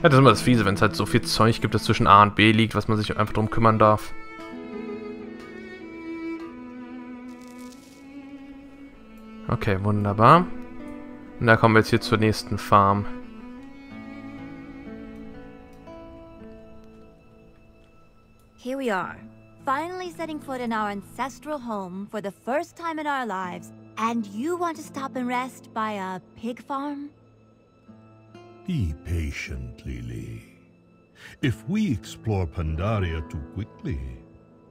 Ja, das ist immer das Fiese, wenn es halt so viel Zeug gibt, das zwischen A und B liegt, was man sich einfach drum kümmern darf. Okay, wunderbar. Und da kommen wir jetzt hier zur nächsten Farm. Here we are, finally setting foot in our ancestral home for the first time in our lives. And you want to stop and rest by a pig farm? Be patient, Lili. If we explore Pandaria too quickly,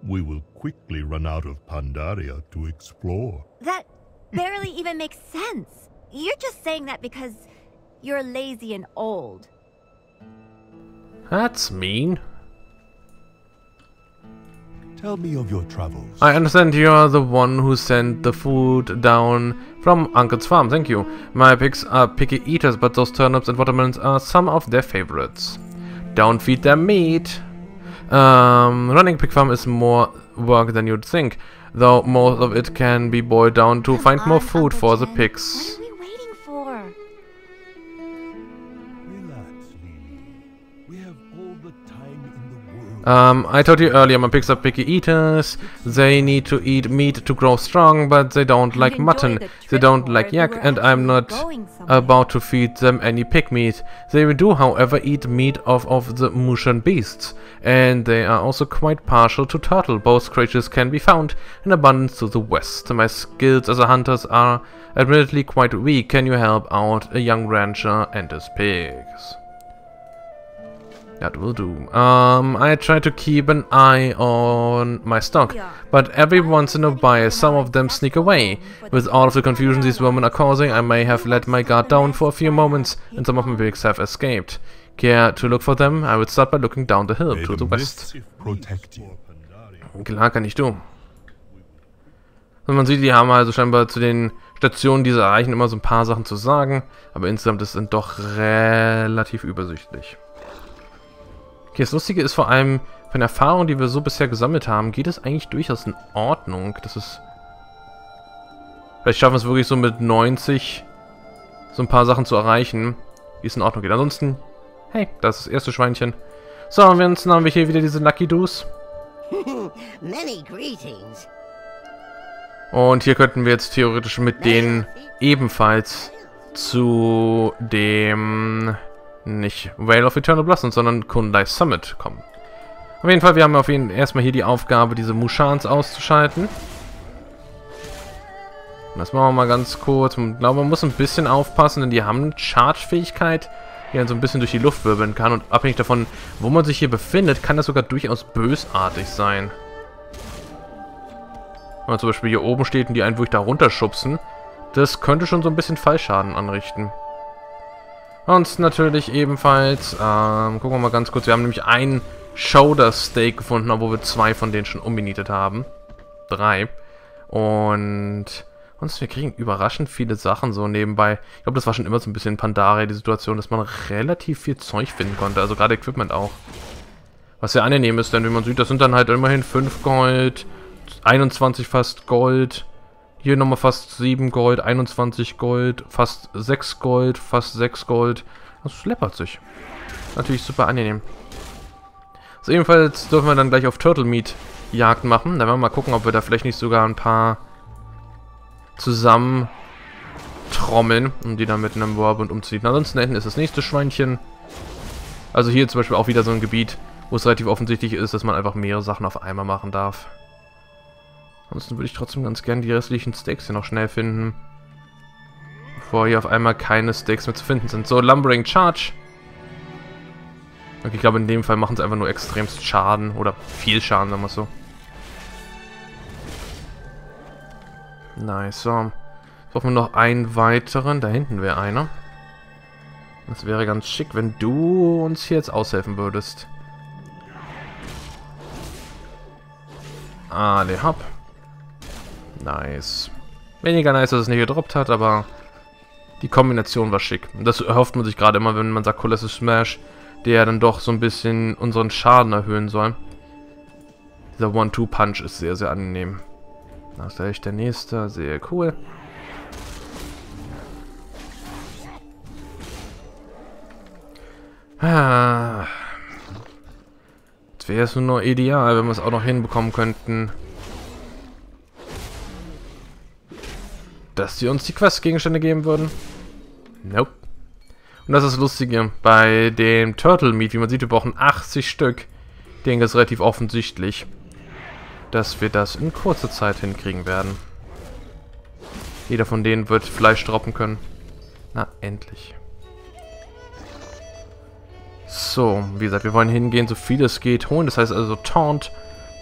we will quickly run out of Pandaria to explore. That barely even makes sense. You're just saying that because you're lazy and old. That's mean. Tell me of your travels. I understand you are the one who sent the food down from Uncle's farm. Thank you. My pigs are picky eaters, but those turnips and watermelons are some of their favorites. Don't feed them meat. Running a pig farm is more work than you'd think, though most of it can be boiled down to find more food for the pigs. What are we waiting for? I told you earlier, my pigs are picky eaters. They need to eat meat to grow strong, but they don't like mutton. They don't like yak, and I'm not about to feed them any pig meat. They do, however, eat meat of the Mushan beasts, and they are also quite partial to turtle. Both creatures can be found in abundance to the west. My skills as a hunter are admittedly quite weak. Can you help out a young rancher and his pigs? That will do. I try to keep an eye on my stock, but every once in a while some of them sneak away. With all of the confusion these women are causing, I may have let my guard down for a few moments, and some of my pigs have escaped. Care to look for them? I would start by looking down the hill to the west. Klar kann ich tun. Und man sieht, die haben also scheinbar zu den Stationen, die sie erreichen, immer so ein paar Sachen zu sagen, aber insgesamt ist es doch relativ übersichtlich. Okay, das Lustige ist vor allem, von der Erfahrung, die wir so bisher gesammelt haben, geht es eigentlich durchaus in Ordnung. Das ist... Vielleicht schaffen wir es wirklich so mit 90 so ein paar Sachen zu erreichen, wie es in Ordnung geht. Ansonsten, hey, das ist das erste Schweinchen. So, und ansonsten haben wir hier wieder diese Lucky Doos. Und hier könnten wir jetzt theoretisch mit denen ebenfalls zu dem... nicht Vale of Eternal Blossom, sondern Kundai Summit kommen. Auf jeden Fall, wir haben auf jeden Fall erstmal hier die Aufgabe, diese Mushans auszuschalten. Und das machen wir mal ganz kurz. Ich glaube, man muss ein bisschen aufpassen, denn die haben eine Charge-Fähigkeit, die dann so ein bisschen durch die Luft wirbeln kann. Und abhängig davon, wo man sich hier befindet, kann das sogar durchaus bösartig sein. Wenn man zum Beispiel hier oben steht und die einen wirklich da runterschubsen, das könnte schon so ein bisschen Fallschaden anrichten. Und natürlich ebenfalls, gucken wir mal ganz kurz, wir haben nämlich einen Shoulder Steak gefunden, obwohl wir zwei von denen schon umgenietet haben. Drei. Und wir kriegen überraschend viele Sachen so nebenbei. Ich glaube, das war schon immer so ein bisschen Pandaria, die Situation, dass man relativ viel Zeug finden konnte. Also gerade Equipment auch. Was sehr angenehm ist, denn wie man sieht, das sind dann halt immerhin 5 Gold, 21 fast Gold, hier nochmal fast 7 Gold, 21 Gold, fast 6 Gold, fast 6 Gold. Das schleppert sich. Natürlich super angenehm. So, ebenfalls dürfen wir dann gleich auf Turtle Meat Jagd machen. Da werden wir mal gucken, ob wir da vielleicht nicht sogar ein paar zusammen trommeln und die dann mit einem Whirlwind umziehen. Ansonsten hinten ist das nächste Schweinchen. Also hier zum Beispiel auch wieder so ein Gebiet, wo es relativ offensichtlich ist, dass man einfach mehrere Sachen auf einmal machen darf. Ansonsten würde ich trotzdem ganz gerne die restlichen Steaks hier noch schnell finden, bevor hier auf einmal keine Steaks mehr zu finden sind. So, Lumbering Charge. Okay, ich glaube in dem Fall machen sie einfach nur extremst Schaden oder viel Schaden, sagen wir es so. Nice, so. Jetzt brauchen wir noch einen weiteren. Da hinten wäre einer. Das wäre ganz schick, wenn du uns hier jetzt aushelfen würdest. Ah, der Hub. Nice. Weniger nice, dass es nicht gedroppt hat, aber die Kombination war schick. Das erhofft man sich gerade immer, wenn man sagt, Colossal Smash, der dann doch so ein bisschen unseren Schaden erhöhen soll. Dieser One-Two-Punch ist sehr, sehr angenehm. Da ist gleich der nächste, sehr cool. Ah. Jetzt wäre es nur noch ideal, wenn wir es auch noch hinbekommen könnten, dass sie uns die Quest-Gegenstände geben würden. Nope. Und das ist das Lustige bei dem Turtle Meat, wie man sieht, wir brauchen 80 Stück. Ich denke, es ist relativ offensichtlich, dass wir das in kurzer Zeit hinkriegen werden. Jeder von denen wird Fleisch droppen können. Na, endlich. So, wie gesagt, wir wollen hingehen, so viel es geht, holen. Das heißt also Taunt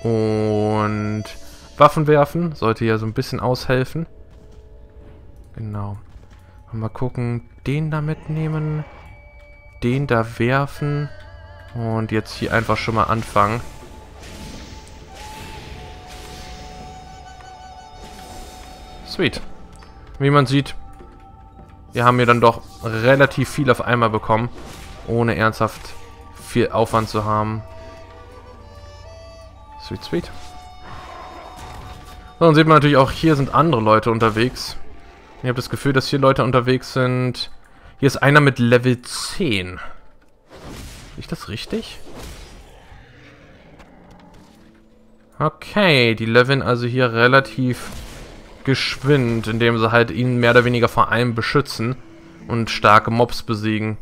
und Waffen werfen. Sollte ja so ein bisschen aushelfen. Genau. Mal gucken, den da mitnehmen. Den da werfen. Und jetzt hier einfach schon mal anfangen. Sweet. Wie man sieht, wir haben hier dann doch relativ viel auf einmal bekommen, ohne ernsthaft viel Aufwand zu haben. Sweet, sweet. So, dann sieht man natürlich auch, hier sind andere Leute unterwegs. Ich habe das Gefühl, dass hier Leute unterwegs sind. Hier ist einer mit Level 10. Ist das richtig? Okay, die leveln also hier relativ geschwind, indem sie halt ihn mehr oder weniger vor allem beschützen und starke Mobs besiegen.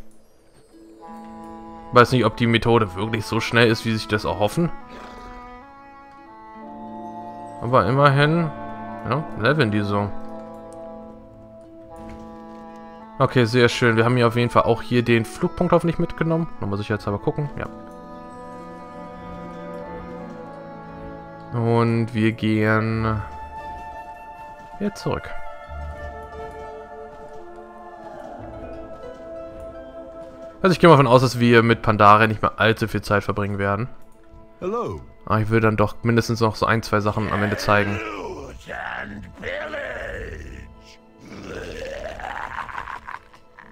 Weiß nicht, ob die Methode wirklich so schnell ist, wie sich das erhoffen. Aber immerhin, ja, leveln die so. Okay, sehr schön. Wir haben hier auf jeden Fall auch hier den Flugpunkt hoffentlich mitgenommen. Nochmal sicherheitshalber gucken, ja. Und wir gehen hier zurück. Also ich gehe mal davon aus, dass wir mit Pandaria nicht mehr allzu viel Zeit verbringen werden. Hallo. Aber ich will dann doch mindestens noch so ein, zwei Sachen am Ende zeigen.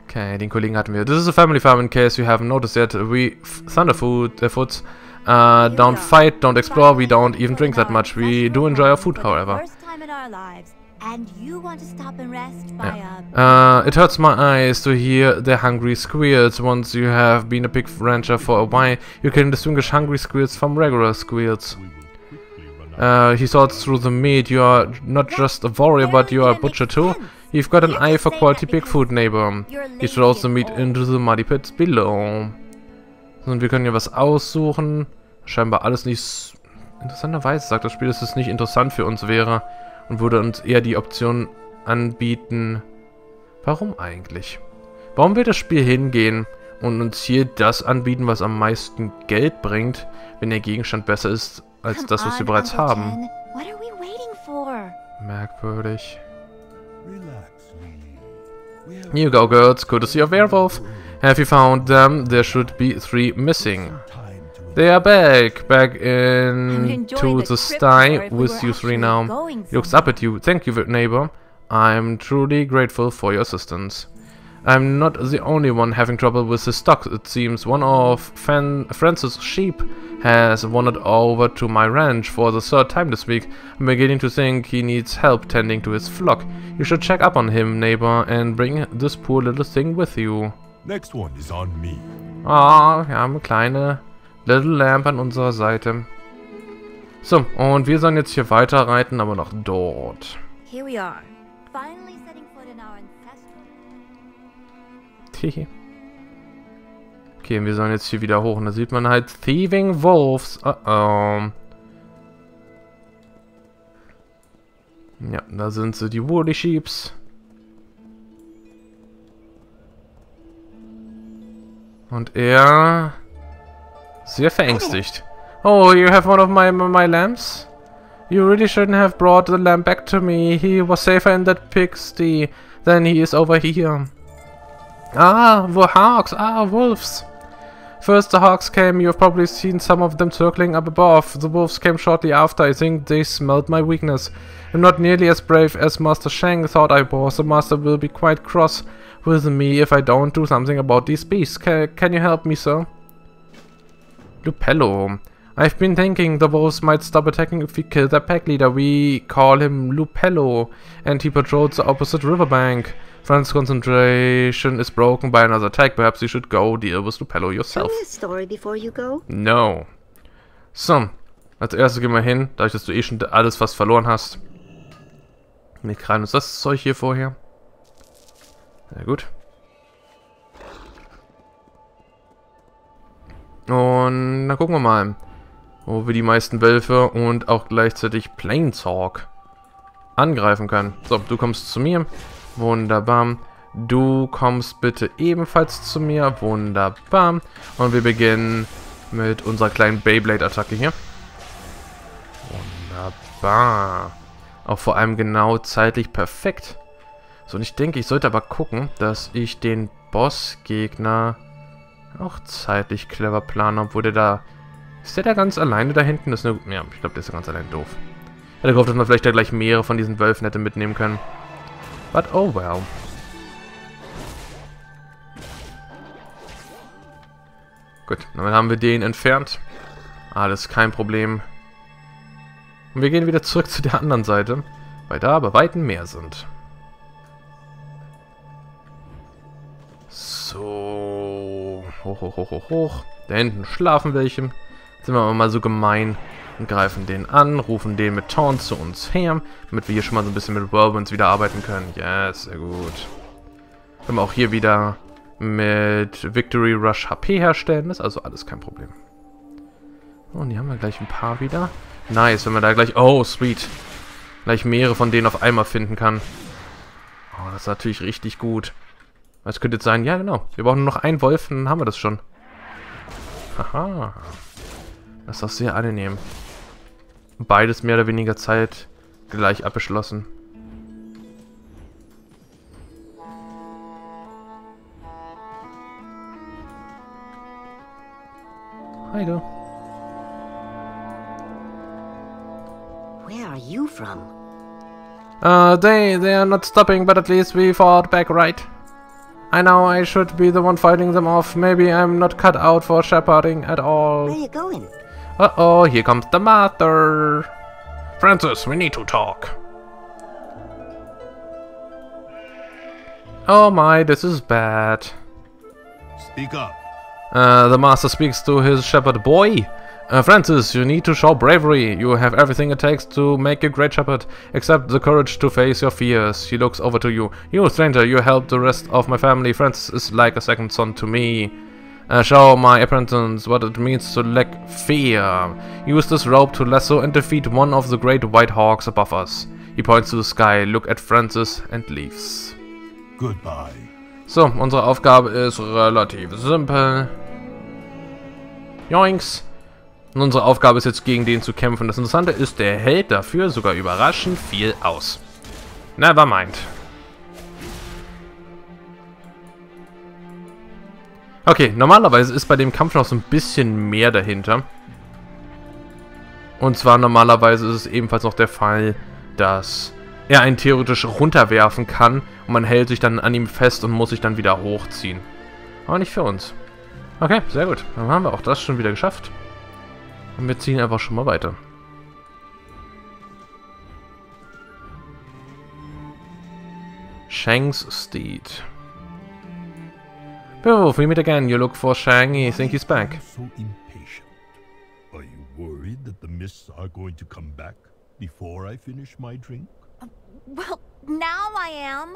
Okay, den Kollegen hatten wir. This is a family farm in case you haven't noticed yet. We Thunderfoots don't fight, don't explore, we don't even drink that much. We do enjoy our food, however. And you want to stop and rest by it hurts my eyes to hear the hungry squeals. Once you have been a pig rancher for a while, you can distinguish hungry squeals from regular squeals. He sorts through the meat. You are not just a warrior, but you are a butcher too. You've got an eye for quality pig food, neighbor. He throws the meat into the muddy pits below. Und wir können hier was aussuchen. Scheinbar alles nicht... Interessanterweise sagt das Spiel, dass es nicht interessant für uns wäre. Und würde uns eher die Option anbieten. Warum eigentlich? Warum will das Spiel hingehen und uns hier das anbieten, was am meisten Geld bringt, wenn der Gegenstand besser ist als das, was wir bereits haben? Merkwürdig. Here you go, girls. Courtesy of Werewolf. Have you found them? There should be 3 missing. They are back into the sty with you three now. He looks up at you. Thank you, neighbor. I'm truly grateful for your assistance. I'm not the only one having trouble with his stocks. It seems one of Francis' sheep has wandered over to my ranch for the third time this week. I'm beginning to think he needs help tending to his flock. You should check up on him, neighbor, and bring this poor little thing with you. Next one is on me. Ah, wir haben eine kleine Little Lamp an unserer Seite. So, und wir sollen jetzt hier weiter reiten, aber noch dort. Here we are. Finally setting foot in our okay, wir sollen jetzt hier wieder hoch und da sieht man halt Thieving Wolves. Ja, da sind sie, die Woolly Sheeps. Und er... sehr verängstigt. Oh, you have one of my lamps? You really shouldn't have brought the lamp back to me. He was safer in that pigsty than he is over here. Ah, hawks! Ah, wolves! First the hawks came, you have probably seen some of them circling up above. The wolves came shortly after, I think they smelled my weakness. I'm not nearly as brave as Master Shang thought I was. The master will be quite cross with me if I don't do something about these beasts. Can you help me, sir? Lupello. I've been thinking the wolves might stop attacking if we kill their pack leader. We call him Lupello, and he patrols the opposite riverbank. Fran's concentration is broken by another attack. Perhaps you should go deal with Lupello yourself. Tell me a story before you go. No. So, als erstes gehen wir hin, dadurch, dass du eh schon alles fast verloren hast. Wir krallen uns das Zeug hier vorher. Sehr gut. Und dann gucken wir mal, wo wir die meisten Wölfe und auch gleichzeitig Planeswalk angreifen können. So, du kommst zu mir. Wunderbar. Du kommst bitte ebenfalls zu mir. Wunderbar. Und wir beginnen mit unserer kleinen Beyblade-Attacke hier. Wunderbar. Auch vor allem genau zeitlich perfekt. So, und ich denke, ich sollte aber gucken, dass ich den Bossgegner auch zeitlich clever plane, obwohl der da... Ist der da ganz alleine da hinten? Das ist eine, ja, ich glaube, der ist da ganz allein doof. Ich hätte gehofft, dass man vielleicht da gleich mehrere von diesen Wölfen hätte mitnehmen können. But oh well. Gut, dann haben wir den entfernt. Alles kein Problem. Und wir gehen wieder zurück zu der anderen Seite, weil da bei weitem mehr sind. So. Hoch, hoch, hoch, hoch, hoch. Da hinten schlafen welche. Sind wir aber mal so gemein und greifen den an, rufen den mit Taunts zu uns her, damit wir hier schon mal so ein bisschen mit Whirlwinds wieder arbeiten können. Yes, sehr gut. Können wir auch hier wieder mit Victory Rush HP herstellen, ist also alles kein Problem. Und hier haben wir gleich ein paar wieder. Nice, wenn man da gleich, oh sweet, gleich mehrere von denen auf einmal finden kann. Oh, das ist natürlich richtig gut. Das könnte jetzt sein, ja genau, wir brauchen nur noch einen Wolf, dann haben wir das schon. Haha. Das ist auch sehr angenehm. Beides mehr oder weniger Zeit gleich abgeschlossen. Hi du. Where are you from? They are not stopping, but at least we fought back, right? I know I should be the one fighting them off. Maybe I'm not cut out for shepherding at all. Where are you going? Uh-oh, here comes the mother. Francis, we need to talk. Oh my, this is bad. Speak up. The master speaks to his shepherd boy. Francis, you need to show bravery. You have everything it takes to make a great shepherd, except the courage to face your fears. He looks over to you. You, stranger, you help the rest of my family. Francis is like a second son to me. Show my apprentice what it means to lack fear. Use this rope to lasso and defeat one of the great white hawks above us. He points to the sky, look at Francis and leaves. Goodbye. So, unsere Aufgabe ist relativ simpel. Joinks. Und unsere Aufgabe ist jetzt gegen den zu kämpfen. Das Interessante ist, der hält dafür sogar überraschend viel aus. Never mind. Okay, normalerweise ist bei dem Kampf noch so ein bisschen mehr dahinter. Und zwar normalerweise ist es ebenfalls noch der Fall, dass er einen theoretisch runterwerfen kann und man hält sich dann an ihm fest und muss sich dann wieder hochziehen. Aber nicht für uns. Okay, sehr gut. Dann haben wir auch das schon wieder geschafft. Und wir ziehen einfach schon mal weiter. Shang's Steed. Beowulf, we meet again. You look for Shang. You think he's back. So impatient. Are you worried that the mists are going to come back before I finish my drink? Well, now I am.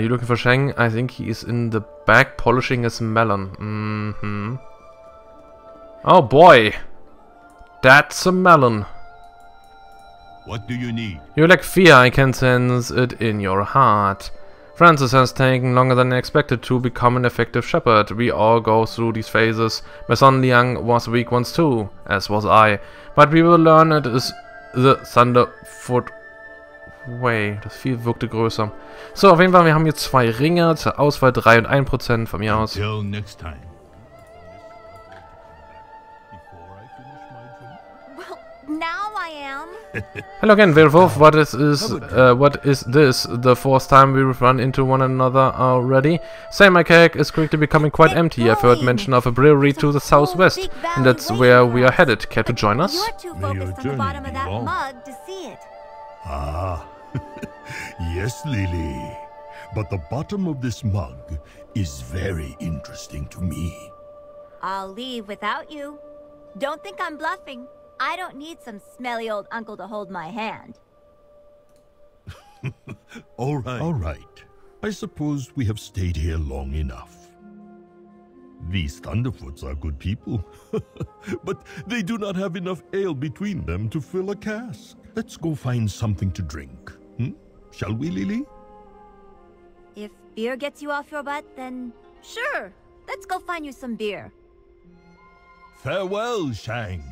You looking for Shang? I think he is in the back polishing his melon. Mm-hmm. Oh boy, that's a melon. What do you need? You lack fear, I can sense it in your heart. Francis has taken longer than expected to become an effective shepherd. We all go through these phases. My son Liang was weak once too, as was I. But we will learn it is the Thunderfoot way. Das Vieh wirkte größer. So, auf jeden Fall, wir haben jetzt zwei Ringe zur Auswahl, 3 und 1% von mir aus. Until next time. Now I am. Hello again, Beowulf. What is this? The fourth time we've run into one another already. Say, my cake is quickly becoming quite empty. I've heard mention of a brewery to the southwest, and that's where we are headed. Care to join us? You're too focused on the bottom of that mug to see it. Ah, yes, Lily. But the bottom of this mug is very interesting to me. I'll leave without you. Don't think I'm bluffing. I don't need some smelly old uncle to hold my hand. All right. All right. I suppose we have stayed here long enough. These Thunderfoots are good people, but they do not have enough ale between them to fill a cask. Let's go find something to drink. Hmm? Shall we, Lily? If beer gets you off your butt, then sure. Let's go find you some beer. Farewell, Shang.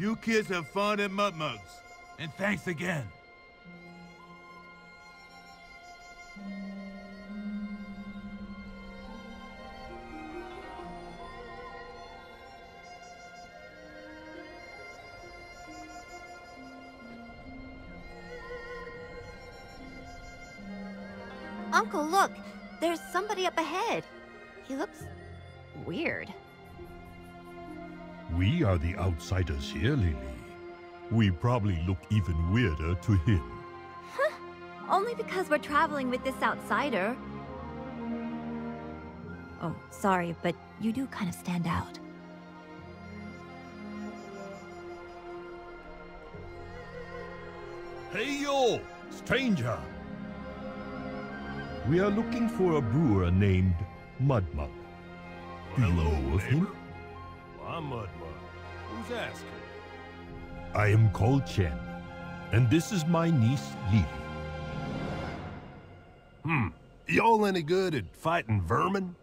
You kids have fun at Mudmuck's, and thanks again. Uncle, look, there's somebody up ahead. He looks weird. We are the outsiders here, Lily. We probably look even weirder to him. Huh? Only because we're traveling with this outsider. Oh, sorry, but you do kind of stand out. Hey, yo! Stranger! We are looking for a brewer named Mudmuck. Do you know of him? I'm Mudmuck. Who's asking? I am called Chen, and this is my niece, Lili. Y'all any good at fighting vermin?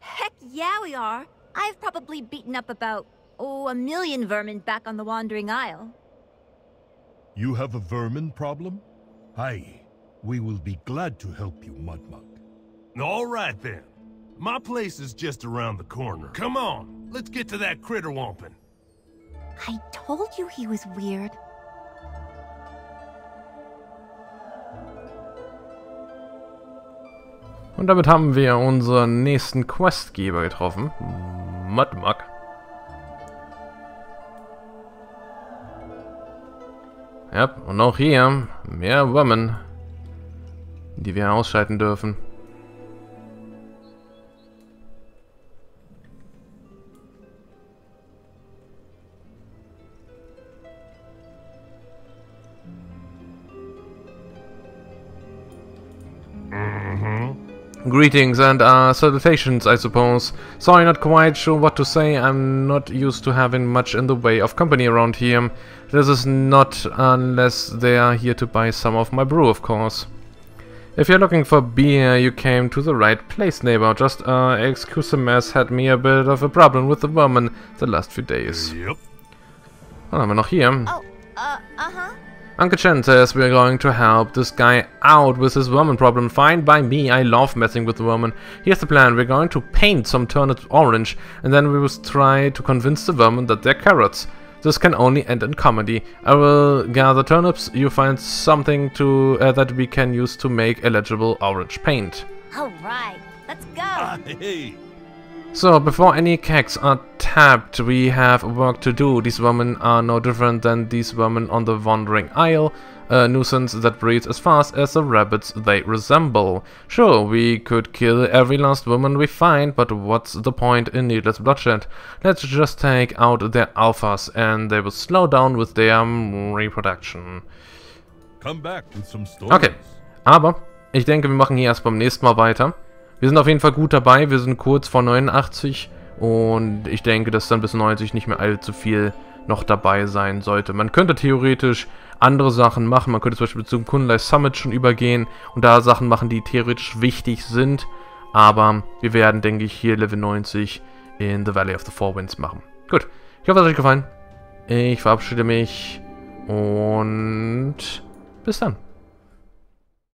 Heck yeah we are. I've probably beaten up about, a million vermin back on the Wandering Isle. You have a vermin problem? Aye. We will be glad to help you, Mudmuck. All right then. My place is just around the corner. Come on, let's get to that critter wompin'. I told you he was weird. Und damit haben wir unseren nächsten Questgeber getroffen, Mudmuck. Ja, und auch hier mehr Women, die wir ausschalten dürfen. Greetings and salutations, I suppose. Sorry, not quite sure what to say. I'm not used to having much in the way of company around here. This is not unless they are here to buy some of my brew, of course. If you're looking for beer, you came to the right place, neighbor. Just excuse the mess, had me a bit of a problem with the woman the last few days. Yep. Dann haben wir noch hier. Oh, Uncle Chen says we're going to help this guy out with his vermin problem. Fine by me, I love messing with the vermin. Here's the plan, we're going to paint some turnips orange and then we will try to convince the vermin that they're carrots. This can only end in comedy. I will gather turnips, you find something to that we can use to make illegible orange paint. Alright, let's go! Hey. So, before any kegs are tapped, we have work to do. These women are no different than these women on the Wandering Isle, a nuisance that breeds as fast as the rabbits they resemble. Sure, we could kill every last woman we find, but what's the point in needless bloodshed? Let's just take out their alphas, and they will slow down with their reproduction. Come back with some stories. Okay, aber ich denke, wir machen hier erst beim nächsten Mal weiter. Wir sind auf jeden Fall gut dabei, wir sind kurz vor 89 und ich denke, dass dann bis 90 nicht mehr allzu viel noch dabei sein sollte. Man könnte theoretisch andere Sachen machen, man könnte zum Beispiel zum Kunlai Summit schon übergehen und da Sachen machen, die theoretisch wichtig sind, aber wir werden, denke ich, hier Level 90 in The Valley of the Four Winds machen. Gut, ich hoffe, es hat euch gefallen, ich verabschiede mich und bis dann.